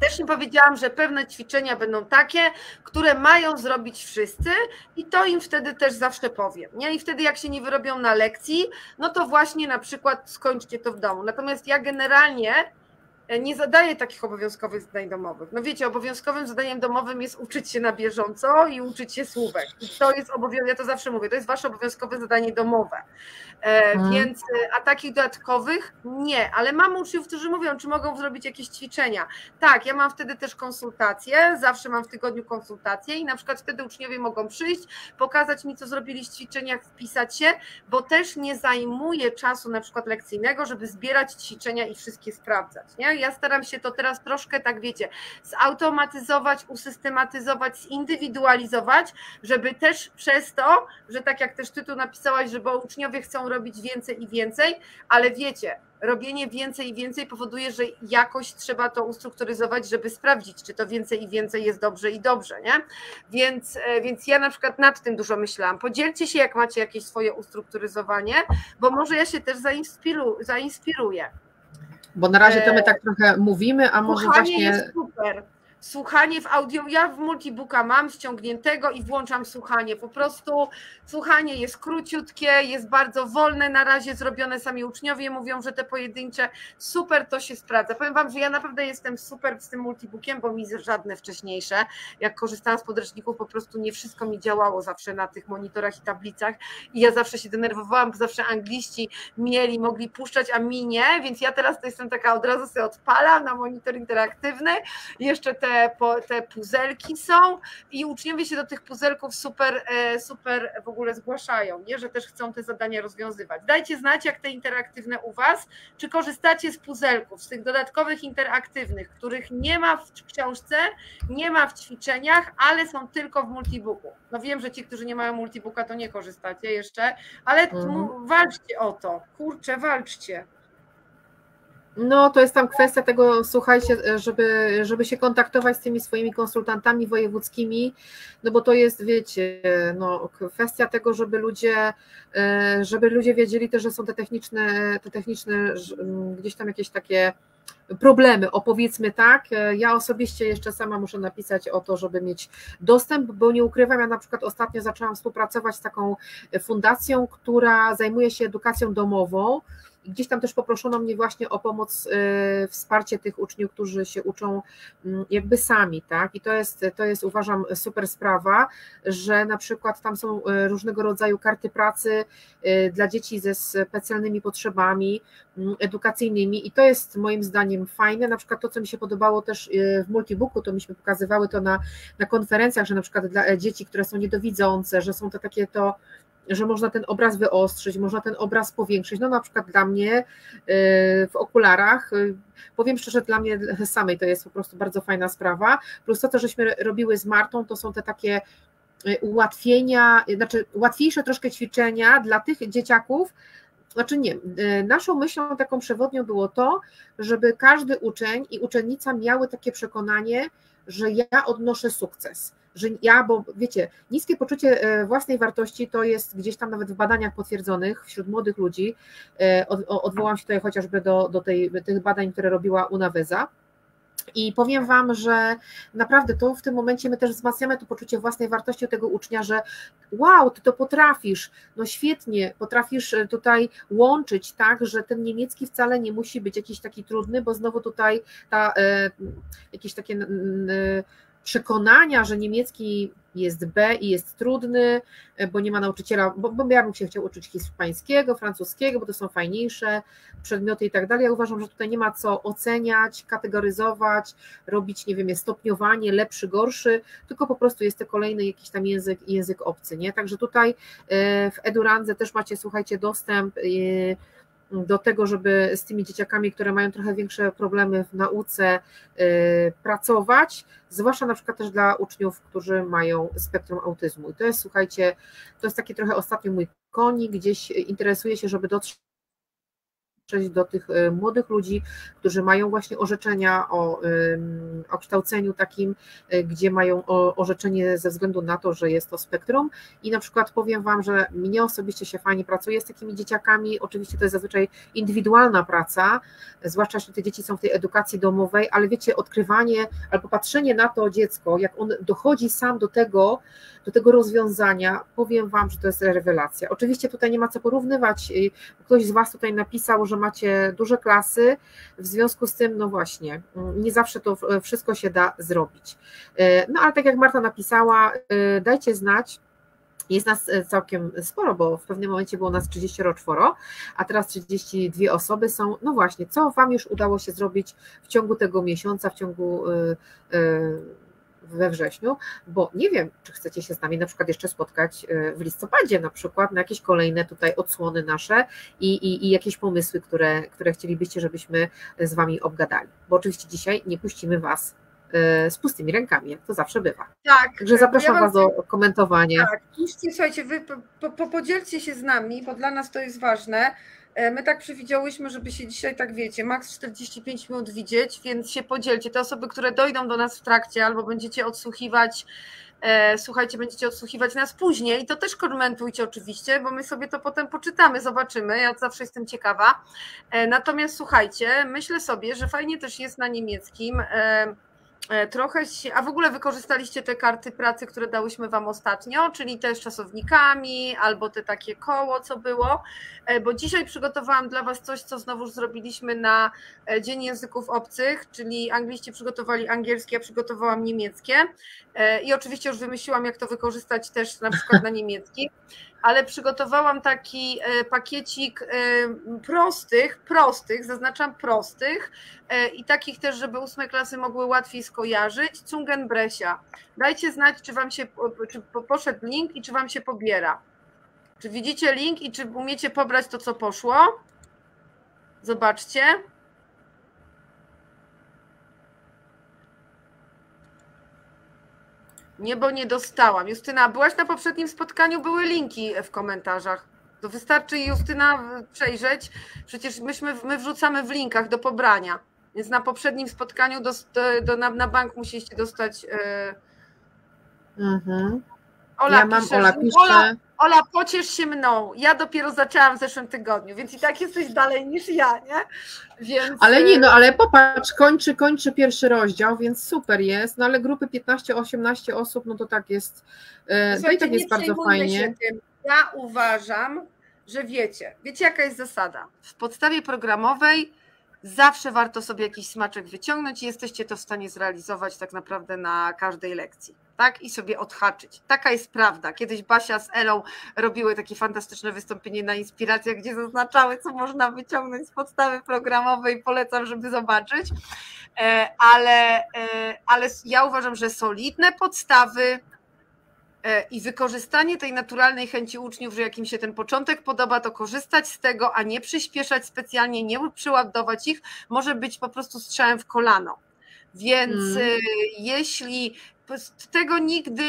Też im powiedziałam, że pewne ćwiczenia będą takie, które mają zrobić wszyscy i to im wtedy też zawsze powiem. Nie? I wtedy jak się nie wyrobią na lekcji, no to właśnie na przykład skończcie to w domu. Natomiast ja generalnie nie zadaję takich obowiązkowych zadań domowych. No wiecie, obowiązkowym zadaniem domowym jest uczyć się na bieżąco i uczyć się słówek. I to jest obowiązek, ja to zawsze mówię, to jest wasze obowiązkowe zadanie domowe. E, hmm. Więc, a takich dodatkowych nie, ale mam uczniów, którzy mówią, czy mogą zrobić jakieś ćwiczenia. Tak, ja mam wtedy też konsultacje, zawsze mam w tygodniu konsultacje i na przykład wtedy uczniowie mogą przyjść, pokazać mi, co zrobili w ćwiczeniach, wpisać się, bo też nie zajmuję czasu na przykład lekcyjnego, żeby zbierać ćwiczenia i wszystkie sprawdzać, nie? Ja staram się to teraz troszkę, tak wiecie, zautomatyzować, usystematyzować, zindywidualizować, żeby też przez to, że tak jak też ty tu napisałaś, że bo uczniowie chcą robić więcej i więcej, ale wiecie, robienie więcej i więcej powoduje, że jakoś trzeba to ustrukturyzować, żeby sprawdzić, czy to więcej i więcej jest dobrze i dobrze, nie? Więc, więc ja na przykład nad tym dużo myślałam. Podzielcie się, jak macie jakieś swoje ustrukturyzowanie, bo może ja się też zainspiru, zainspiruję. Bo na razie to my tak trochę mówimy, a może właśnie... Słuchanie jest super. Słuchanie w audio, ja w multibooka mam ściągniętego i włączam słuchanie, po prostu słuchanie jest króciutkie, jest bardzo wolne na razie zrobione, sami uczniowie mówią, że te pojedyncze, super to się sprawdza. Powiem wam, że ja naprawdę jestem super z tym multibookiem, bo mi żadne wcześniejsze, jak korzystałam z podręczników, po prostu nie wszystko mi działało zawsze na tych monitorach i tablicach i ja zawsze się denerwowałam, bo zawsze angliści mieli, mogli puszczać, a mi nie, więc ja teraz to jestem taka, od razu sobie odpalam na monitor interaktywny, jeszcze te Te, te puzelki są i uczniowie się do tych puzelków super, super w ogóle zgłaszają, nie? Że też chcą te zadania rozwiązywać. Dajcie znać, jak te interaktywne u was, czy korzystacie z puzelków, z tych dodatkowych interaktywnych, których nie ma w książce, nie ma w ćwiczeniach, ale są tylko w multibooku. No wiem, że ci, którzy nie mają multibooka, to nie korzystacie jeszcze, ale mhm. walczcie o to, kurczę, walczcie. No to jest tam kwestia tego, słuchajcie, żeby, żeby się kontaktować z tymi swoimi konsultantami wojewódzkimi, no bo to jest, wiecie, no, kwestia tego, żeby ludzie, żeby ludzie wiedzieli też, że są te techniczne, te techniczne gdzieś tam jakieś takie problemy, opowiedzmy tak. Ja osobiście jeszcze sama muszę napisać o to, żeby mieć dostęp, bo nie ukrywam, ja na przykład ostatnio zaczęłam współpracować z taką fundacją, która zajmuje się edukacją domową. Gdzieś tam też poproszono mnie właśnie o pomoc, y, wsparcie tych uczniów, którzy się uczą y, jakby sami, tak? I to jest, to jest uważam super sprawa, że na przykład tam są różnego rodzaju karty pracy y, dla dzieci ze specjalnymi potrzebami y, edukacyjnymi i to jest moim zdaniem fajne, na przykład to, co mi się podobało też y, w multibooku, to myśmy pokazywały to na, na konferencjach, że na przykład dla dzieci, które są niedowidzące, że są to takie to że można ten obraz wyostrzyć, można ten obraz powiększyć, no na przykład dla mnie w okularach, powiem szczerze, dla mnie samej to jest po prostu bardzo fajna sprawa, plus to, to żeśmy robiły z Martą, to są te takie ułatwienia, znaczy łatwiejsze troszkę ćwiczenia dla tych dzieciaków, Znaczy nie, naszą myślą taką przewodnią było to, żeby każdy uczeń i uczennica miały takie przekonanie, że ja odnoszę sukces, że ja, bo wiecie, niskie poczucie własnej wartości to jest gdzieś tam nawet w badaniach potwierdzonych wśród młodych ludzi, odwołam się tutaj chociażby do, do tej, tych badań, które robiła UNAWEZA. I powiem Wam, że naprawdę to w tym momencie my też wzmacniamy to poczucie własnej wartości tego ucznia, że wow, Ty to potrafisz, no świetnie, potrafisz tutaj łączyć tak, że ten niemiecki wcale nie musi być jakiś taki trudny, bo znowu tutaj ta, e, jakieś takie e, przekonania, że niemiecki jest B i jest trudny, bo nie ma nauczyciela, bo, bo ja bym się chciał uczyć hiszpańskiego, francuskiego, bo to są fajniejsze przedmioty i tak dalej. Ja uważam, że tutaj nie ma co oceniać, kategoryzować, robić, nie wiem, jest stopniowanie, lepszy, gorszy, tylko po prostu jest to kolejny jakiś tam język i język obcy, nie? Także tutaj w EduRandze też macie, słuchajcie, dostęp do tego, żeby z tymi dzieciakami, które mają trochę większe problemy w nauce, yy, pracować, zwłaszcza na przykład też dla uczniów, którzy mają spektrum autyzmu. I to jest, słuchajcie, to jest taki trochę ostatnio mój konik, gdzieś interesuje się, żeby dotrzeć do tych młodych ludzi, którzy mają właśnie orzeczenia o, o kształceniu takim, gdzie mają orzeczenie ze względu na to, że jest to spektrum. I na przykład powiem Wam, że mnie osobiście się fajnie pracuje z takimi dzieciakami, oczywiście to jest zazwyczaj indywidualna praca, zwłaszcza jeśli te dzieci są w tej edukacji domowej, ale wiecie, odkrywanie albo patrzenie na to dziecko, jak on dochodzi sam do tego, do tego rozwiązania, powiem Wam, że to jest rewelacja. Oczywiście tutaj nie ma co porównywać, ktoś z Was tutaj napisał, że macie duże klasy, w związku z tym, no właśnie, nie zawsze to wszystko się da zrobić. No ale tak jak Marta napisała, dajcie znać, jest nas całkiem sporo, bo w pewnym momencie było nas trzydzieści cztery, a teraz trzydzieści dwie osoby są, no właśnie, co Wam już udało się zrobić w ciągu tego miesiąca, w ciągu we wrześniu, bo nie wiem, czy chcecie się z nami na przykład jeszcze spotkać w listopadzie na przykład na jakieś kolejne tutaj odsłony nasze i, i, i jakieś pomysły, które, które chcielibyście, żebyśmy z Wami obgadali, bo oczywiście dzisiaj nie puścimy Was z pustymi rękami, jak to zawsze bywa. Tak. Także zapraszam ja Was do komentowania. Tak, piszcie, słuchajcie, Wy po, po, podzielcie się z nami, bo dla nas to jest ważne. My tak przewidziałyśmy, żeby się dzisiaj, tak wiecie, maks czterdzieści pięć minut widzieć, więc się podzielcie. Te osoby, które dojdą do nas w trakcie albo będziecie odsłuchiwać, e, słuchajcie, będziecie odsłuchiwać nas później, to też komentujcie oczywiście, bo my sobie to potem poczytamy, zobaczymy, ja zawsze jestem ciekawa. E, natomiast słuchajcie, myślę sobie, że fajnie też jest na niemieckim, e, trochę się, a w ogóle wykorzystaliście te karty pracy, które dałyśmy Wam ostatnio, czyli też czasownikami albo te takie koło, co było, bo dzisiaj przygotowałam dla Was coś, co znowuż zrobiliśmy na Dzień Języków Obcych, czyli angliści przygotowali angielskie, ja przygotowałam niemieckie i oczywiście już wymyśliłam, jak to wykorzystać też na przykład na niemiecki, ale przygotowałam taki pakiecik prostych, prostych, zaznaczam prostych i takich też, żeby ósme klasy mogły łatwiej skojarzyć, Zungenbrecher. Dajcie znać, czy Wam się, czy poszedł link i czy Wam się pobiera. Czy widzicie link i czy umiecie pobrać to, co poszło? Zobaczcie. Nie, bo nie dostałam. Justyna, byłaś na poprzednim spotkaniu, były linki w komentarzach. To wystarczy, Justyna, przejrzeć. Przecież myśmy, my wrzucamy w linkach do pobrania. Więc na poprzednim spotkaniu do, do, na, na bank musieliście dostać... Yy... Mhm. Ola, ja piszesz, mam Ola, pisze. Ola, Ola, pociesz się mną. Ja dopiero zaczęłam w zeszłym tygodniu, więc i tak jesteś dalej niż ja, nie? Więc... Ale nie, no ale popatrz, kończy, kończy pierwszy rozdział, więc super jest, no ale grupy piętnaście osiemnaście osób, no to tak jest, to i tak jest bardzo fajnie. Się tym. Ja uważam, że wiecie, wiecie jaka jest zasada? W podstawie programowej zawsze warto sobie jakiś smaczek wyciągnąć i jesteście to w stanie zrealizować tak naprawdę na każdej lekcji, tak? I sobie odhaczyć. Taka jest prawda. Kiedyś Basia z Elą robiły takie fantastyczne wystąpienie na inspiracjach, gdzie zaznaczały, co można wyciągnąć z podstawy programowej. Polecam, żeby zobaczyć. Ale, ale ja uważam, że solidne podstawy i wykorzystanie tej naturalnej chęci uczniów, że jak im się ten początek podoba, to korzystać z tego, a nie przyspieszać specjalnie, nie przyładować ich, może być po prostu strzałem w kolano. Więc hmm. jeśli tego nigdy,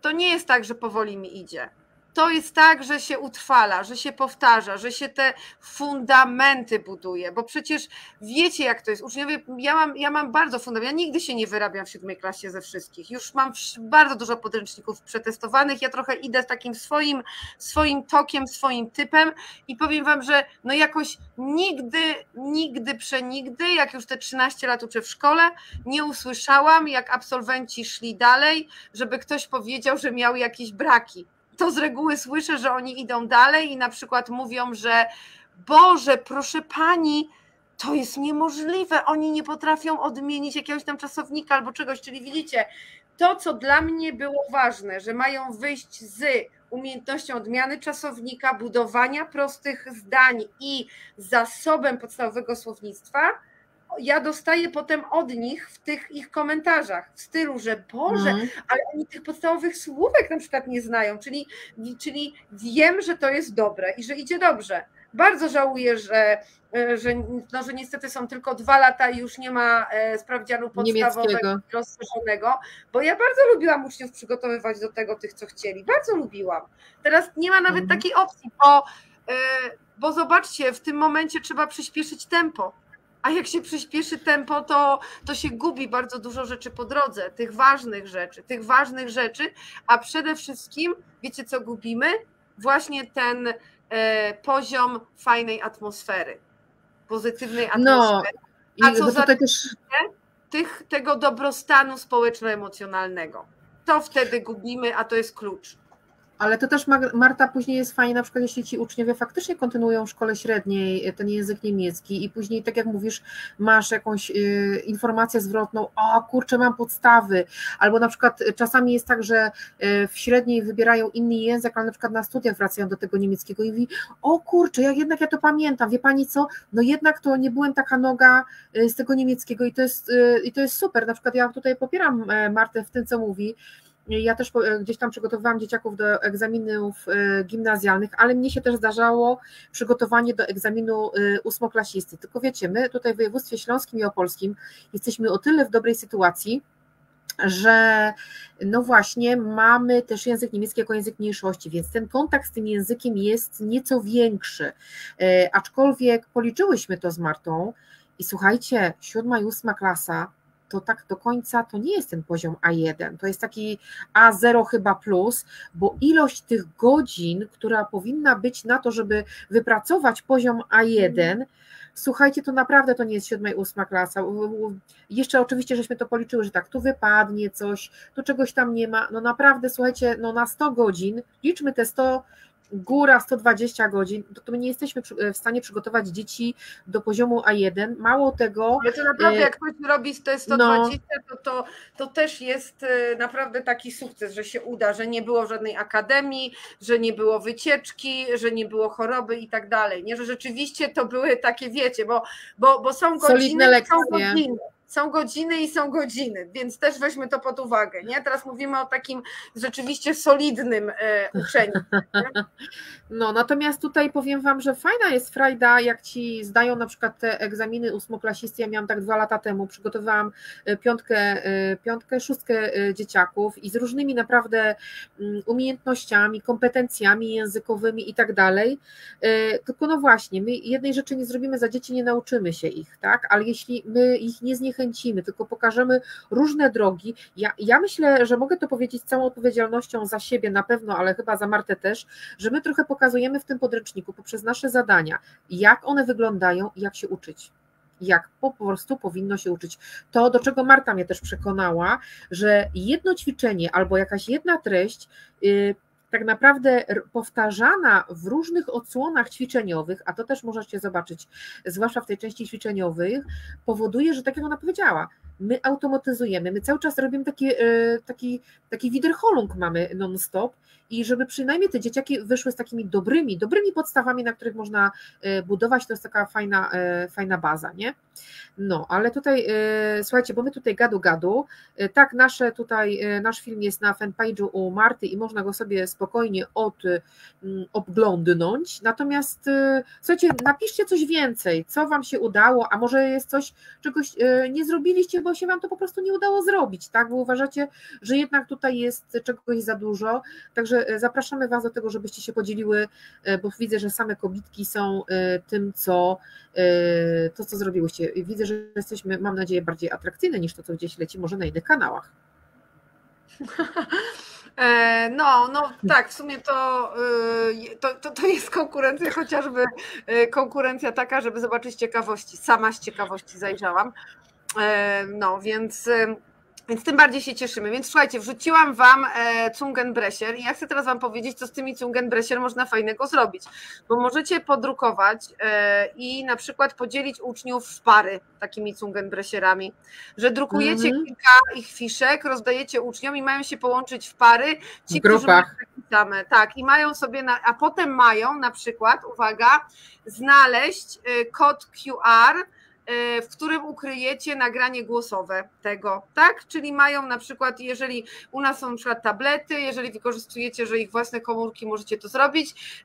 to nie jest tak, że powoli mi idzie. to jest tak, że się utrwala, że się powtarza, że się te fundamenty buduje, bo przecież wiecie, jak to jest. Uczniowie, ja mam, ja mam bardzo fundament, ja nigdy się nie wyrabiam w siódmej klasie ze wszystkich, już mam bardzo dużo podręczników przetestowanych, ja trochę idę takim swoim, swoim tokiem, swoim typem i powiem wam, że no jakoś nigdy, nigdy, przenigdy, jak już te trzynaście lat uczę w szkole, nie usłyszałam, jak absolwenci szli dalej, żeby ktoś powiedział, że miał jakieś braki. To z reguły słyszę, że oni idą dalej i na przykład mówią, że Boże, proszę Pani, to jest niemożliwe, oni nie potrafią odmienić jakiegoś tam czasownika albo czegoś, czyli widzicie, to co dla mnie było ważne, że mają wyjść z umiejętnością odmiany czasownika, budowania prostych zdań i zasobem podstawowego słownictwa, ja dostaję potem od nich w tych ich komentarzach w stylu, że Boże, mm. ale oni tych podstawowych słówek na przykład nie znają, czyli, czyli wiem, że to jest dobre i że idzie dobrze. Bardzo żałuję, że, że, no, że niestety są tylko dwa lata i już nie ma sprawdzianu podstawowego rozszerzonego, bo ja bardzo lubiłam uczniów przygotowywać do tego tych, co chcieli. Bardzo lubiłam. Teraz nie ma nawet mm. takiej opcji, bo, bo zobaczcie, w tym momencie trzeba przyspieszyć tempo. A jak się przyspieszy tempo, to, to się gubi bardzo dużo rzeczy po drodze, tych ważnych rzeczy, tych ważnych rzeczy, a przede wszystkim, wiecie co gubimy? Właśnie ten e, poziom fajnej atmosfery, pozytywnej atmosfery, no, a co za też... tych, tego dobrostanu społeczno-emocjonalnego. To wtedy gubimy, a to jest klucz. Ale to też, Marta, później jest fajnie, na przykład jeśli ci uczniowie faktycznie kontynuują w szkole średniej ten język niemiecki i później, tak jak mówisz, masz jakąś y, informację zwrotną, o kurczę, mam podstawy, albo na przykład czasami jest tak, że y, w średniej wybierają inny język, ale na przykład na studiach wracają do tego niemieckiego i mówi, o kurczę, ja jednak ja to pamiętam, wie pani co, no jednak to nie byłem taka noga y, z tego niemieckiego i to jest, y, i to jest super, na przykład ja tutaj popieram y, Martę w tym, co mówi. Ja też gdzieś tam przygotowywałam dzieciaków do egzaminów gimnazjalnych, ale mnie się też zdarzało przygotowanie do egzaminu ósmoklasisty. Tylko wiecie, my tutaj w województwie śląskim i opolskim jesteśmy o tyle w dobrej sytuacji, że no właśnie mamy też język niemiecki jako język mniejszości, więc ten kontakt z tym językiem jest nieco większy. Aczkolwiek policzyłyśmy to z Martą i słuchajcie, siódma i ósma klasa, to tak do końca to nie jest ten poziom A jeden, to jest taki A zero chyba plus, bo ilość tych godzin, która powinna być na to, żeby wypracować poziom A jeden, słuchajcie, to naprawdę to nie jest siódma i ósma klasa. Jeszcze oczywiście, żeśmy to policzyły, że tak, tu wypadnie coś, tu czegoś tam nie ma, no naprawdę, słuchajcie, no na sto godzin, liczmy te sto, góra sto dwadzieścia godzin, to, to my nie jesteśmy w stanie przygotować dzieci do poziomu A jeden, mało tego... Ale to naprawdę, jak ktoś robi te sto dwadzieścia, no, to, to, to też jest naprawdę taki sukces, że się uda, że nie było żadnej akademii, że nie było wycieczki, że nie było choroby i tak dalej, nie, że rzeczywiście to były takie, wiecie, bo, bo, bo są godziny, lekcje. Są godziny. Są godziny i są godziny, więc też weźmy to pod uwagę, nie? Teraz mówimy o takim rzeczywiście solidnym e, uczeniu. Nie? No, natomiast tutaj powiem wam, że fajna jest frajda, jak ci zdają na przykład te egzaminy ósmoklasisty. Ja miałam tak dwa lata temu, przygotowywałam piątkę, piątkę, szóstkę dzieciaków i z różnymi naprawdę umiejętnościami, kompetencjami językowymi i tak dalej. Tylko no właśnie, my jednej rzeczy nie zrobimy za dzieci, nie nauczymy się ich, tak? Ale jeśli my ich nie zniechęcimy, chęcimy, tylko pokażemy różne drogi. Ja, ja myślę, że mogę to powiedzieć z całą odpowiedzialnością za siebie na pewno, ale chyba za Martę też, że my trochę pokazujemy w tym podręczniku poprzez nasze zadania, jak one wyglądają i jak się uczyć. Jak po prostu powinno się uczyć. To, do czego Marta mnie też przekonała, że jedno ćwiczenie albo jakaś jedna treść yy, tak naprawdę powtarzana w różnych odsłonach ćwiczeniowych, a to też możecie zobaczyć, zwłaszcza w tej części ćwiczeniowych, powoduje, że tak jak ona powiedziała, my automatyzujemy, my cały czas robimy taki, taki, taki wiederholung mamy non-stop i żeby przynajmniej te dzieciaki wyszły z takimi dobrymi, dobrymi podstawami, na których można budować, to jest taka fajna, fajna baza, nie? No, ale tutaj, słuchajcie, bo my tutaj gadu gadu, tak nasze tutaj, nasz film jest na fanpage'u u Marty i można go sobie spokojnie od, obglądnąć, natomiast słuchajcie, napiszcie coś więcej, co wam się udało, a może jest coś, czegoś nie zrobiliście, bo się wam to po prostu nie udało zrobić, tak? Bo uważacie, że jednak tutaj jest czegoś za dużo, także zapraszamy was do tego, żebyście się podzieliły, bo widzę, że same kobitki są tym, co to, co zrobiłyście. Widzę, że jesteśmy, mam nadzieję, bardziej atrakcyjne niż to, co gdzieś leci może na innych kanałach. No, no tak, w sumie to, to, to, to jest konkurencja, chociażby konkurencja taka, żeby zobaczyć ciekawości. Sama z ciekawości zajrzałam, no więc, więc tym bardziej się cieszymy. Więc słuchajcie, wrzuciłam wam Zungenbrecher i ja chcę teraz wam powiedzieć, co z tymi Zungenbrecher można fajnego zrobić, bo możecie podrukować i na przykład podzielić uczniów w pary takimi Zungenbrecherami, że drukujecie mm-hmm. kilka ich fiszek, rozdajecie uczniom i mają się połączyć w pary, ci, w którzy mają takie same, tak, i mają sobie, na, a potem mają na przykład, uwaga, znaleźć kod Q R, w którym ukryjecie nagranie głosowe tego, tak? Czyli mają na przykład, jeżeli u nas są na przykład tablety, jeżeli wykorzystujecie, że ich własne komórki, możecie to zrobić,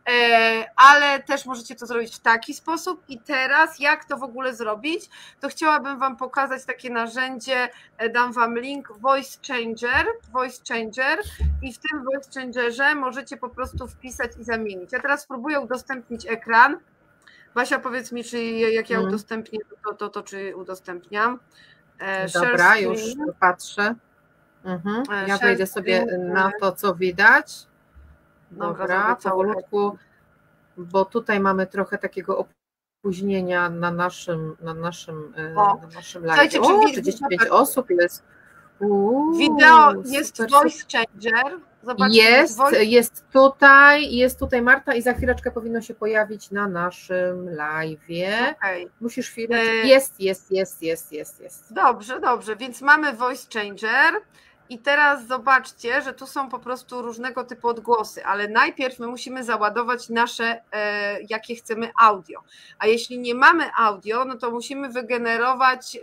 ale też możecie to zrobić w taki sposób. I teraz jak to w ogóle zrobić, to chciałabym wam pokazać takie narzędzie, dam wam link, Voice Changer, Voice Changer i w tym Voice Changerze możecie po prostu wpisać i zamienić. Ja teraz spróbuję udostępnić ekran. Basia, powiedz mi, czy jak ja udostępnię, to, to, to czy udostępniam? E, Dobra, już patrzę. Mhm. Ja wejdę sobie na to, co widać. Dobra, Dobra powolutku, bo tutaj mamy trochę takiego opóźnienia na naszym, na naszym, na naszym live. O, trzydzieści pięć osób jest. Uuu, wideo jest super. Voice Changer. Zobaczmy, jest, voice... jest tutaj, jest tutaj Marta i za chwileczkę powinno się pojawić na naszym live'ie. Okay. Musisz chwilę. E... Jest, jest, jest, jest, jest, jest. Dobrze, dobrze, więc mamy Voice Changer i teraz zobaczcie, że tu są po prostu różnego typu odgłosy, ale najpierw my musimy załadować nasze, e, jakie chcemy audio, a jeśli nie mamy audio, no to musimy wygenerować e,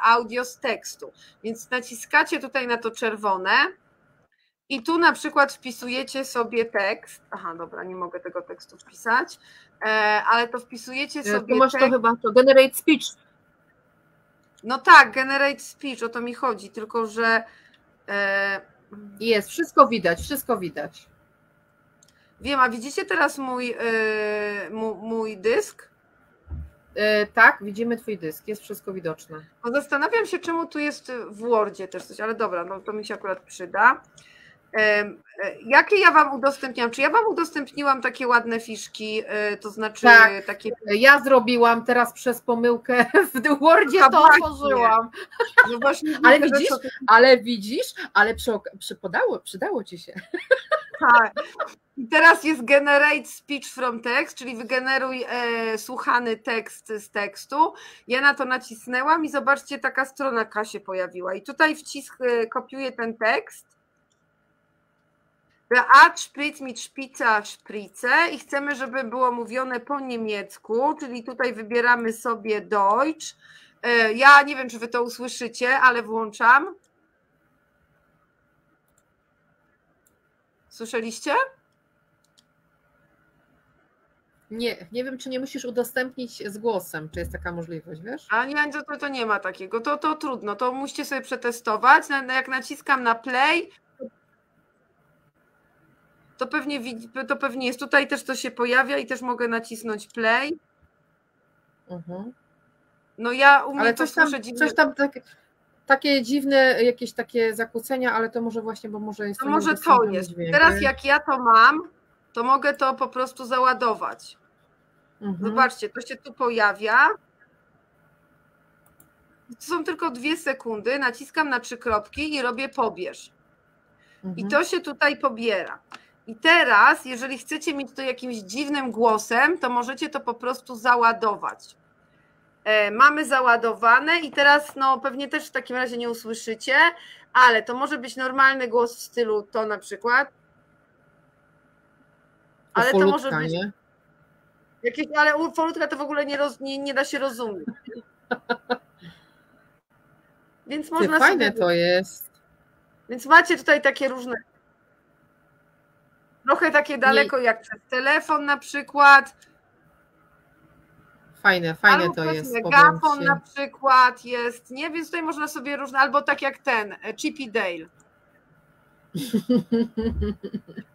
audio z tekstu, więc naciskacie tutaj na to czerwone. I tu na przykład wpisujecie sobie tekst. Aha, dobra, nie mogę tego tekstu wpisać, ale to wpisujecie sobie. Tu masz tekst. To chyba to generate speech. No tak, generate speech, o to mi chodzi, tylko że. Jest, wszystko widać, wszystko widać. Wiem, a widzicie teraz mój, mój dysk? Tak, widzimy twój dysk, jest wszystko widoczne. No zastanawiam się, czemu tu jest w Wordzie też coś, ale dobra, no to mi się akurat przyda. Jakie ja wam udostępniam? Czy ja wam udostępniłam takie ładne fiszki, to znaczy tak, takie... ja zrobiłam teraz przez pomyłkę w Wordzie to właśnie. Otworzyłam. No właśnie, ale, widzisz, to... ale widzisz, ale przy, przy podało, przydało ci się. Tak. I teraz jest generate speech from text, czyli wygeneruj e, słuchany tekst z tekstu. Ja na to nacisnęłam i zobaczcie, taka strona K się pojawiła i tutaj wcisk, e, kopiuję ten tekst. A szpric mit szpica szprice i chcemy, żeby było mówione po niemiecku, czyli tutaj wybieramy sobie Deutsch. Ja nie wiem, czy wy to usłyszycie, ale włączam. Słyszeliście? Nie, nie wiem, czy nie musisz udostępnić z głosem, czy jest taka możliwość, wiesz? A nie, to, to nie ma takiego, to, to trudno, to musicie sobie przetestować. Jak naciskam na play, To pewnie, to pewnie jest. Tutaj też to się pojawia i też mogę nacisnąć play. Mhm. No ja umiem. Ale coś tam, coś tam tak, takie dziwne, jakieś takie zakłócenia, ale to może właśnie, bo może jest. To może to jest. Dźwięk. Teraz jak ja to mam, to mogę to po prostu załadować. Mhm. Zobaczcie, to się tu pojawia. To są tylko dwie sekundy. Naciskam na trzy kropki i robię pobierz. Mhm. I to się tutaj pobiera. I teraz, jeżeli chcecie mieć to jakimś dziwnym głosem, to możecie to po prostu załadować. E, mamy załadowane i teraz no pewnie też w takim razie nie usłyszycie, ale to może być normalny głos w stylu to na przykład. Ale ufolutka, to może być nie? Jakieś, ale ufolutka to w ogóle nie, roz, nie, nie da się rozumieć. Więc można Ty, fajne sobie... to jest. Więc macie tutaj takie różne... Trochę takie daleko nie. jak przez telefon na przykład. fajne, fajne albo to jest. Gapon na przykład jest, nie? Więc tutaj można sobie różne, albo tak jak ten, Chippy Dale.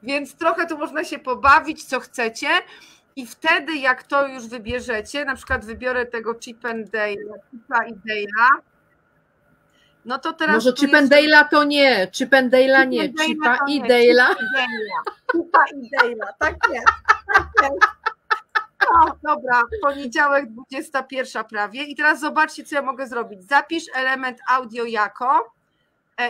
Więc trochę tu można się pobawić, co chcecie. I wtedy, jak to już wybierzecie, na przykład wybiorę tego Chip and Dale'a, Chipa i Dale'a, no to teraz... Może Chip and Dale'a to nie, Chip and Dale'a nie, Chipa i Dale'a. Chipa i Dale'a, tak jest, tak jest. No, dobra, poniedziałek, dwudziesta pierwsza prawie. I teraz zobaczcie, co ja mogę zrobić. Zapisz element audio jako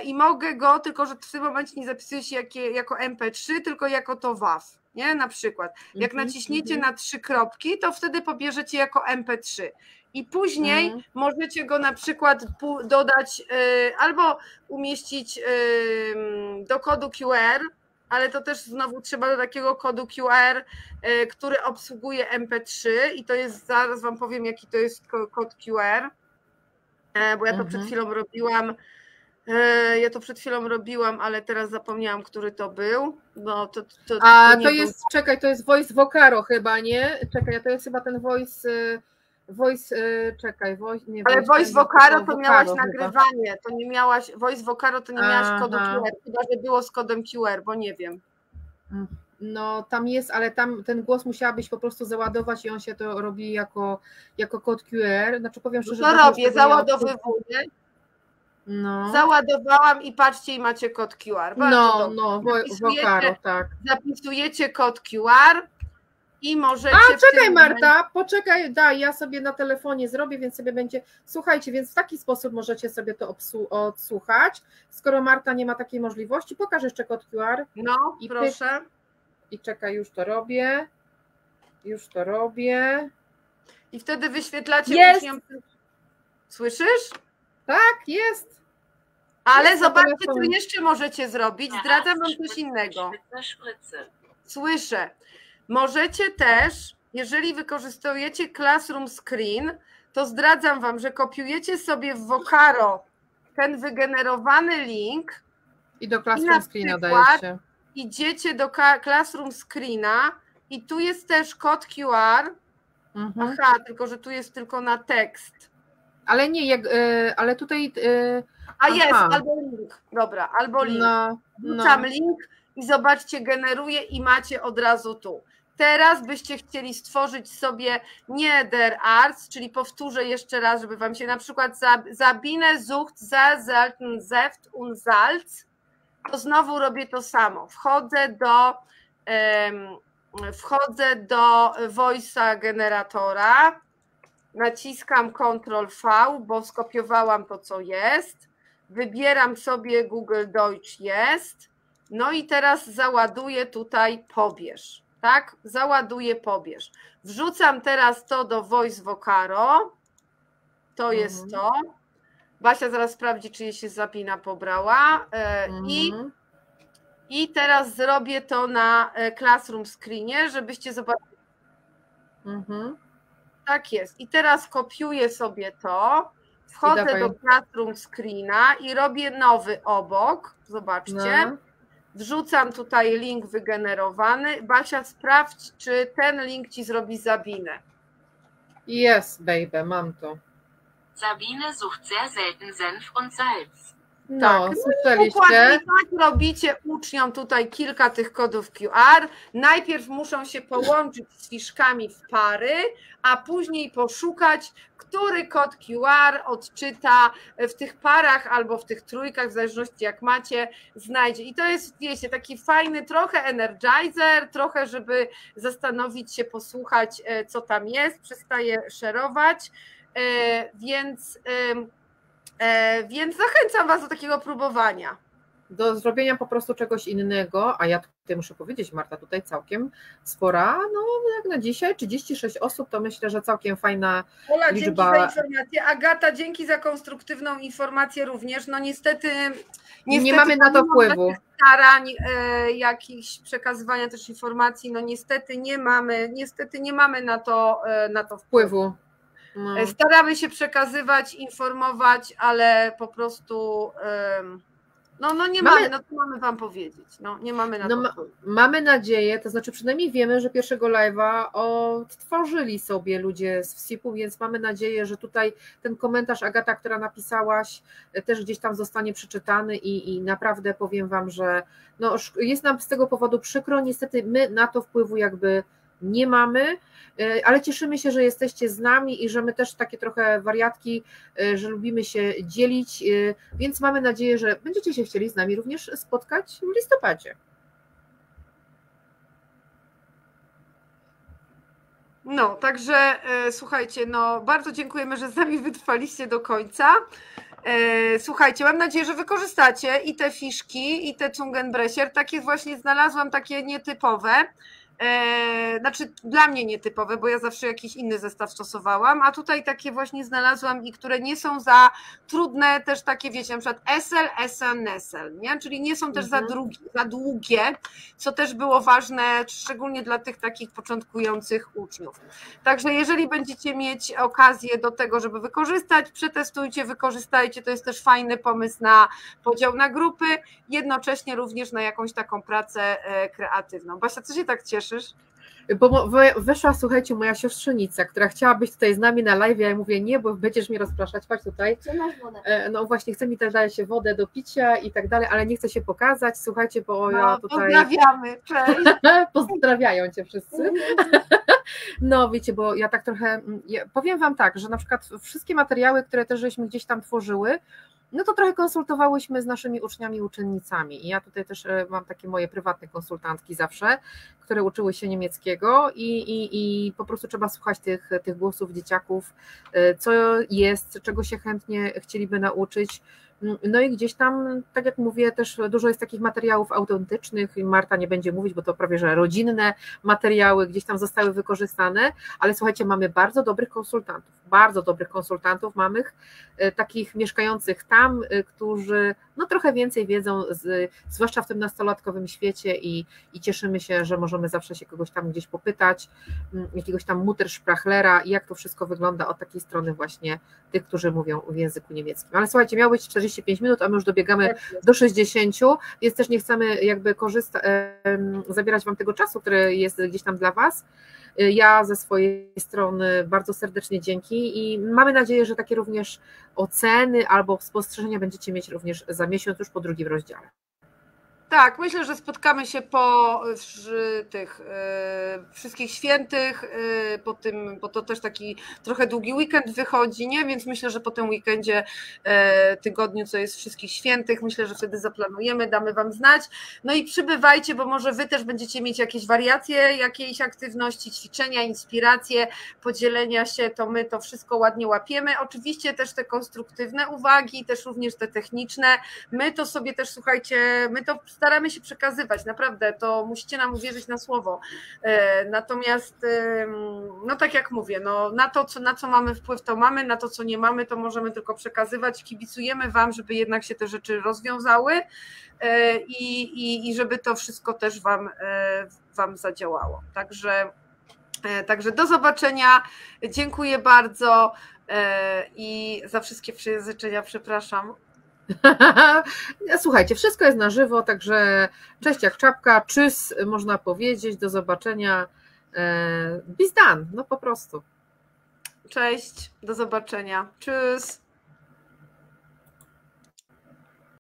i mogę go, tylko że w tym momencie nie zapisuję się jako em pe trzy, tylko jako to waw. Nie? Na przykład, jak mm-hmm, naciśniecie mm-hmm. na trzy kropki, to wtedy pobierzecie jako em pe trzy i później mm-hmm. możecie go na przykład dodać y, albo umieścić y, do kodu ku er, ale to też znowu trzeba do takiego kodu ku er, y, który obsługuje em pe trzy i to jest, zaraz wam powiem, jaki to jest kod ku er, y, bo ja to mm-hmm. przed chwilą robiłam. Ja to przed chwilą robiłam, ale teraz zapomniałam, który to był. No, to, to, to A to jest, był... czekaj, to jest Voice Vocaroo chyba, nie? Czekaj, to jest chyba ten Voice, Voice, czekaj, Voice, nie Ale Voice, voice Vocaroo to miałaś Vocaroo nagrywanie, chyba. to nie miałaś, Voice Vocaroo to nie miałaś Aha. kodu ku er, chyba że było z kodem ku er, bo nie wiem. No tam jest, ale tam ten głos musiałabyś po prostu załadować i on się to robi jako, jako kod ku er. Znaczy powiem szczerze, no to robię, załadowywuję. No. Załadowałam i patrzcie, i macie kod ku er. Bardzo no, dobrze. no, Vocaroo, tak. Zapisujecie kod ku er i możecie... A, czekaj Marta, momencie... poczekaj, daj, ja sobie na telefonie zrobię, więc sobie będzie... Słuchajcie, więc w taki sposób możecie sobie to odsłuchać. Skoro Marta nie ma takiej możliwości, pokaż jeszcze kod ku er. No, i proszę. Pyk. I czekaj, już to robię. Już to robię. I wtedy wyświetlacie... Jest! Uczniom... Słyszysz? Tak, jest. Ale jest, zobaczcie, co jeszcze możecie zrobić. Zdradzam wam coś innego. Słyszę. Możecie też, jeżeli wykorzystujecie Classroom Screen, to zdradzam wam, że kopiujecie sobie w Vocaroo ten wygenerowany link i do Classroom Screena dajecie. Idziecie do Classroom Screena i tu jest też kod ku er. Mhm. Aha, tylko że tu jest tylko na tekst. Ale nie, jak, y, ale tutaj... Y, A jest, albo link, dobra, albo link. No, Wrzucam no. link i zobaczcie, generuje i macie od razu tu. Teraz byście chcieli stworzyć sobie nie der Arts, czyli powtórzę jeszcze raz, żeby wam się na przykład Sabine sucht sehr selten Seft und Salz, to znowu robię to samo. Wchodzę do, um, wchodzę do voice'a generatora, naciskam kontrol V, bo skopiowałam to, co jest, wybieram sobie Google Deutsch jest, no i teraz załaduję tutaj pobierz, tak, załaduję pobierz. Wrzucam teraz to do Voice Vocaroo, to mhm. jest to, Basia zaraz sprawdzi, czy jej się zapina pobrała mhm. i... i teraz zrobię to na Classroom Screenie, żebyście zobaczyli. Mhm. Tak jest. I teraz kopiuję sobie to, wchodzę do Classroom Screena i robię nowy obok. Zobaczcie. No. Wrzucam tutaj link wygenerowany. Basia, sprawdź, czy ten link ci zrobi Sabinę. Yes, baby, mam to. Sabine sucht sehr selten Senf und Salz. No, tak, słyszeliście. I tak robicie uczniom tutaj kilka tych kodów ku er. Najpierw muszą się połączyć z fiszkami w pary, a później poszukać, który kod ku er odczyta w tych parach albo w tych trójkach, w zależności jak macie, znajdzie. I to jest, wiecie, taki fajny trochę energizer, trochę, żeby zastanowić się, posłuchać, co tam jest. Przestaję szerować, więc... E, więc zachęcam was do takiego próbowania. Do zrobienia po prostu czegoś innego, a ja tutaj muszę powiedzieć, Marta, tutaj całkiem spora, no jak na dzisiaj trzydzieści sześć osób, to myślę, że całkiem fajna Ola, liczba. Dzięki za informację. Agata, dzięki za konstruktywną informację również. No niestety, niestety nie mamy na to wpływu. Starań, e, jakichś przekazywania też informacji, no niestety nie mamy, niestety nie mamy na to, e, na to wpływu. No. Staramy się przekazywać, informować, ale po prostu um, No, no nie mamy, mamy no, to mamy wam powiedzieć. No, nie mamy na no, to ma, mamy nadzieję, to znaczy przynajmniej wiemy, że pierwszego live'a odtworzyli sobie ludzie z wsipu, więc mamy nadzieję, że tutaj ten komentarz, Agata, która napisałaś, też gdzieś tam zostanie przeczytany i, i naprawdę powiem wam, że no, jest nam z tego powodu przykro, niestety my na to wpływu jakby nie mamy, ale cieszymy się, że jesteście z nami i że my też takie trochę wariatki, że lubimy się dzielić, więc mamy nadzieję, że będziecie się chcieli z nami również spotkać w listopadzie. No, także słuchajcie, no bardzo dziękujemy, że z nami wytrwaliście do końca. Słuchajcie, mam nadzieję, że wykorzystacie i te fiszki, i te Zungenbrecher, takie właśnie znalazłam, takie nietypowe. Znaczy dla mnie nietypowe, bo ja zawsze jakiś inny zestaw stosowałam, a tutaj takie właśnie znalazłam i które nie są za trudne, też takie wiecie, na przykład esel, esel, nesel, nie? Czyli nie są też mhm. za, drugi, za długie, co też było ważne, szczególnie dla tych takich początkujących uczniów. Także jeżeli będziecie mieć okazję do tego, żeby wykorzystać, przetestujcie, wykorzystajcie, to jest też fajny pomysł na podział na grupy, jednocześnie również na jakąś taką pracę kreatywną. Basia, co się tak cieszy? Bo weszła, słuchajcie, moja siostrzenica, która chciała być tutaj z nami na live, ja jej mówię, nie, bo będziesz mnie rozpraszać, chodź tutaj. No właśnie, chce mi też dać wodę do picia i tak dalej, ale nie chce się pokazać, słuchajcie, bo no, ja tutaj... Pozdrawiamy, cześć! Pozdrawiają cię wszyscy. No wiecie, bo ja tak trochę... Powiem wam tak, że na przykład wszystkie materiały, które też żeśmy gdzieś tam tworzyły, no to trochę konsultowałyśmy z naszymi uczniami i uczennicami i ja tutaj też mam takie moje prywatne konsultantki zawsze, które uczyły się niemieckiego i, i, i po prostu trzeba słuchać tych, tych głosów dzieciaków, co jest, czego się chętnie chcieliby nauczyć. No i gdzieś tam, tak jak mówię, też dużo jest takich materiałów autentycznych, Marta nie będzie mówić, bo to prawie że rodzinne materiały gdzieś tam zostały wykorzystane, ale słuchajcie, mamy bardzo dobrych konsultantów, bardzo dobrych konsultantów, mamy takich mieszkających tam, którzy no trochę więcej wiedzą, z, zwłaszcza w tym nastolatkowym świecie i, i cieszymy się, że możemy zawsze się kogoś tam gdzieś popytać, jakiegoś tam Mutterschprachlera i jak to wszystko wygląda od takiej strony właśnie tych, którzy mówią w języku niemieckim. Ale słuchajcie, miało być czterdzieści pięć minut, a my już dobiegamy do sześćdziesięciu, więc też nie chcemy jakby korzystać, zabierać wam tego czasu, który jest gdzieś tam dla was. Ja ze swojej strony bardzo serdecznie dzięki i mamy nadzieję, że takie również oceny albo spostrzeżenia będziecie mieć również za miesiąc już po drugim rozdziale. Tak, myślę, że spotkamy się po tych y, wszystkich świętych, y, po tym, bo to też taki trochę długi weekend wychodzi, nie? Więc myślę, że po tym weekendzie, y, tygodniu, co jest wszystkich świętych, myślę, że wtedy zaplanujemy, damy wam znać. No i przybywajcie, bo może wy też będziecie mieć jakieś wariacje, jakieś aktywności, ćwiczenia, inspiracje, podzielenia się, to my to wszystko ładnie łapiemy. Oczywiście też te konstruktywne uwagi, też również te techniczne. My to sobie też, słuchajcie, my to staramy się przekazywać, naprawdę, to musicie nam uwierzyć na słowo. Natomiast, no tak jak mówię, no na to, co, na co mamy wpływ, to mamy, na to, co nie mamy, to możemy tylko przekazywać. Kibicujemy wam, żeby jednak się te rzeczy rozwiązały i, i, i żeby to wszystko też wam, wam zadziałało. Także, także do zobaczenia, dziękuję bardzo i za wszystkie przyjęzyczenia przepraszam. Słuchajcie, wszystko jest na żywo, także cześć jak czapka, czys można powiedzieć, do zobaczenia, bis dann, no po prostu. Cześć, do zobaczenia, czys.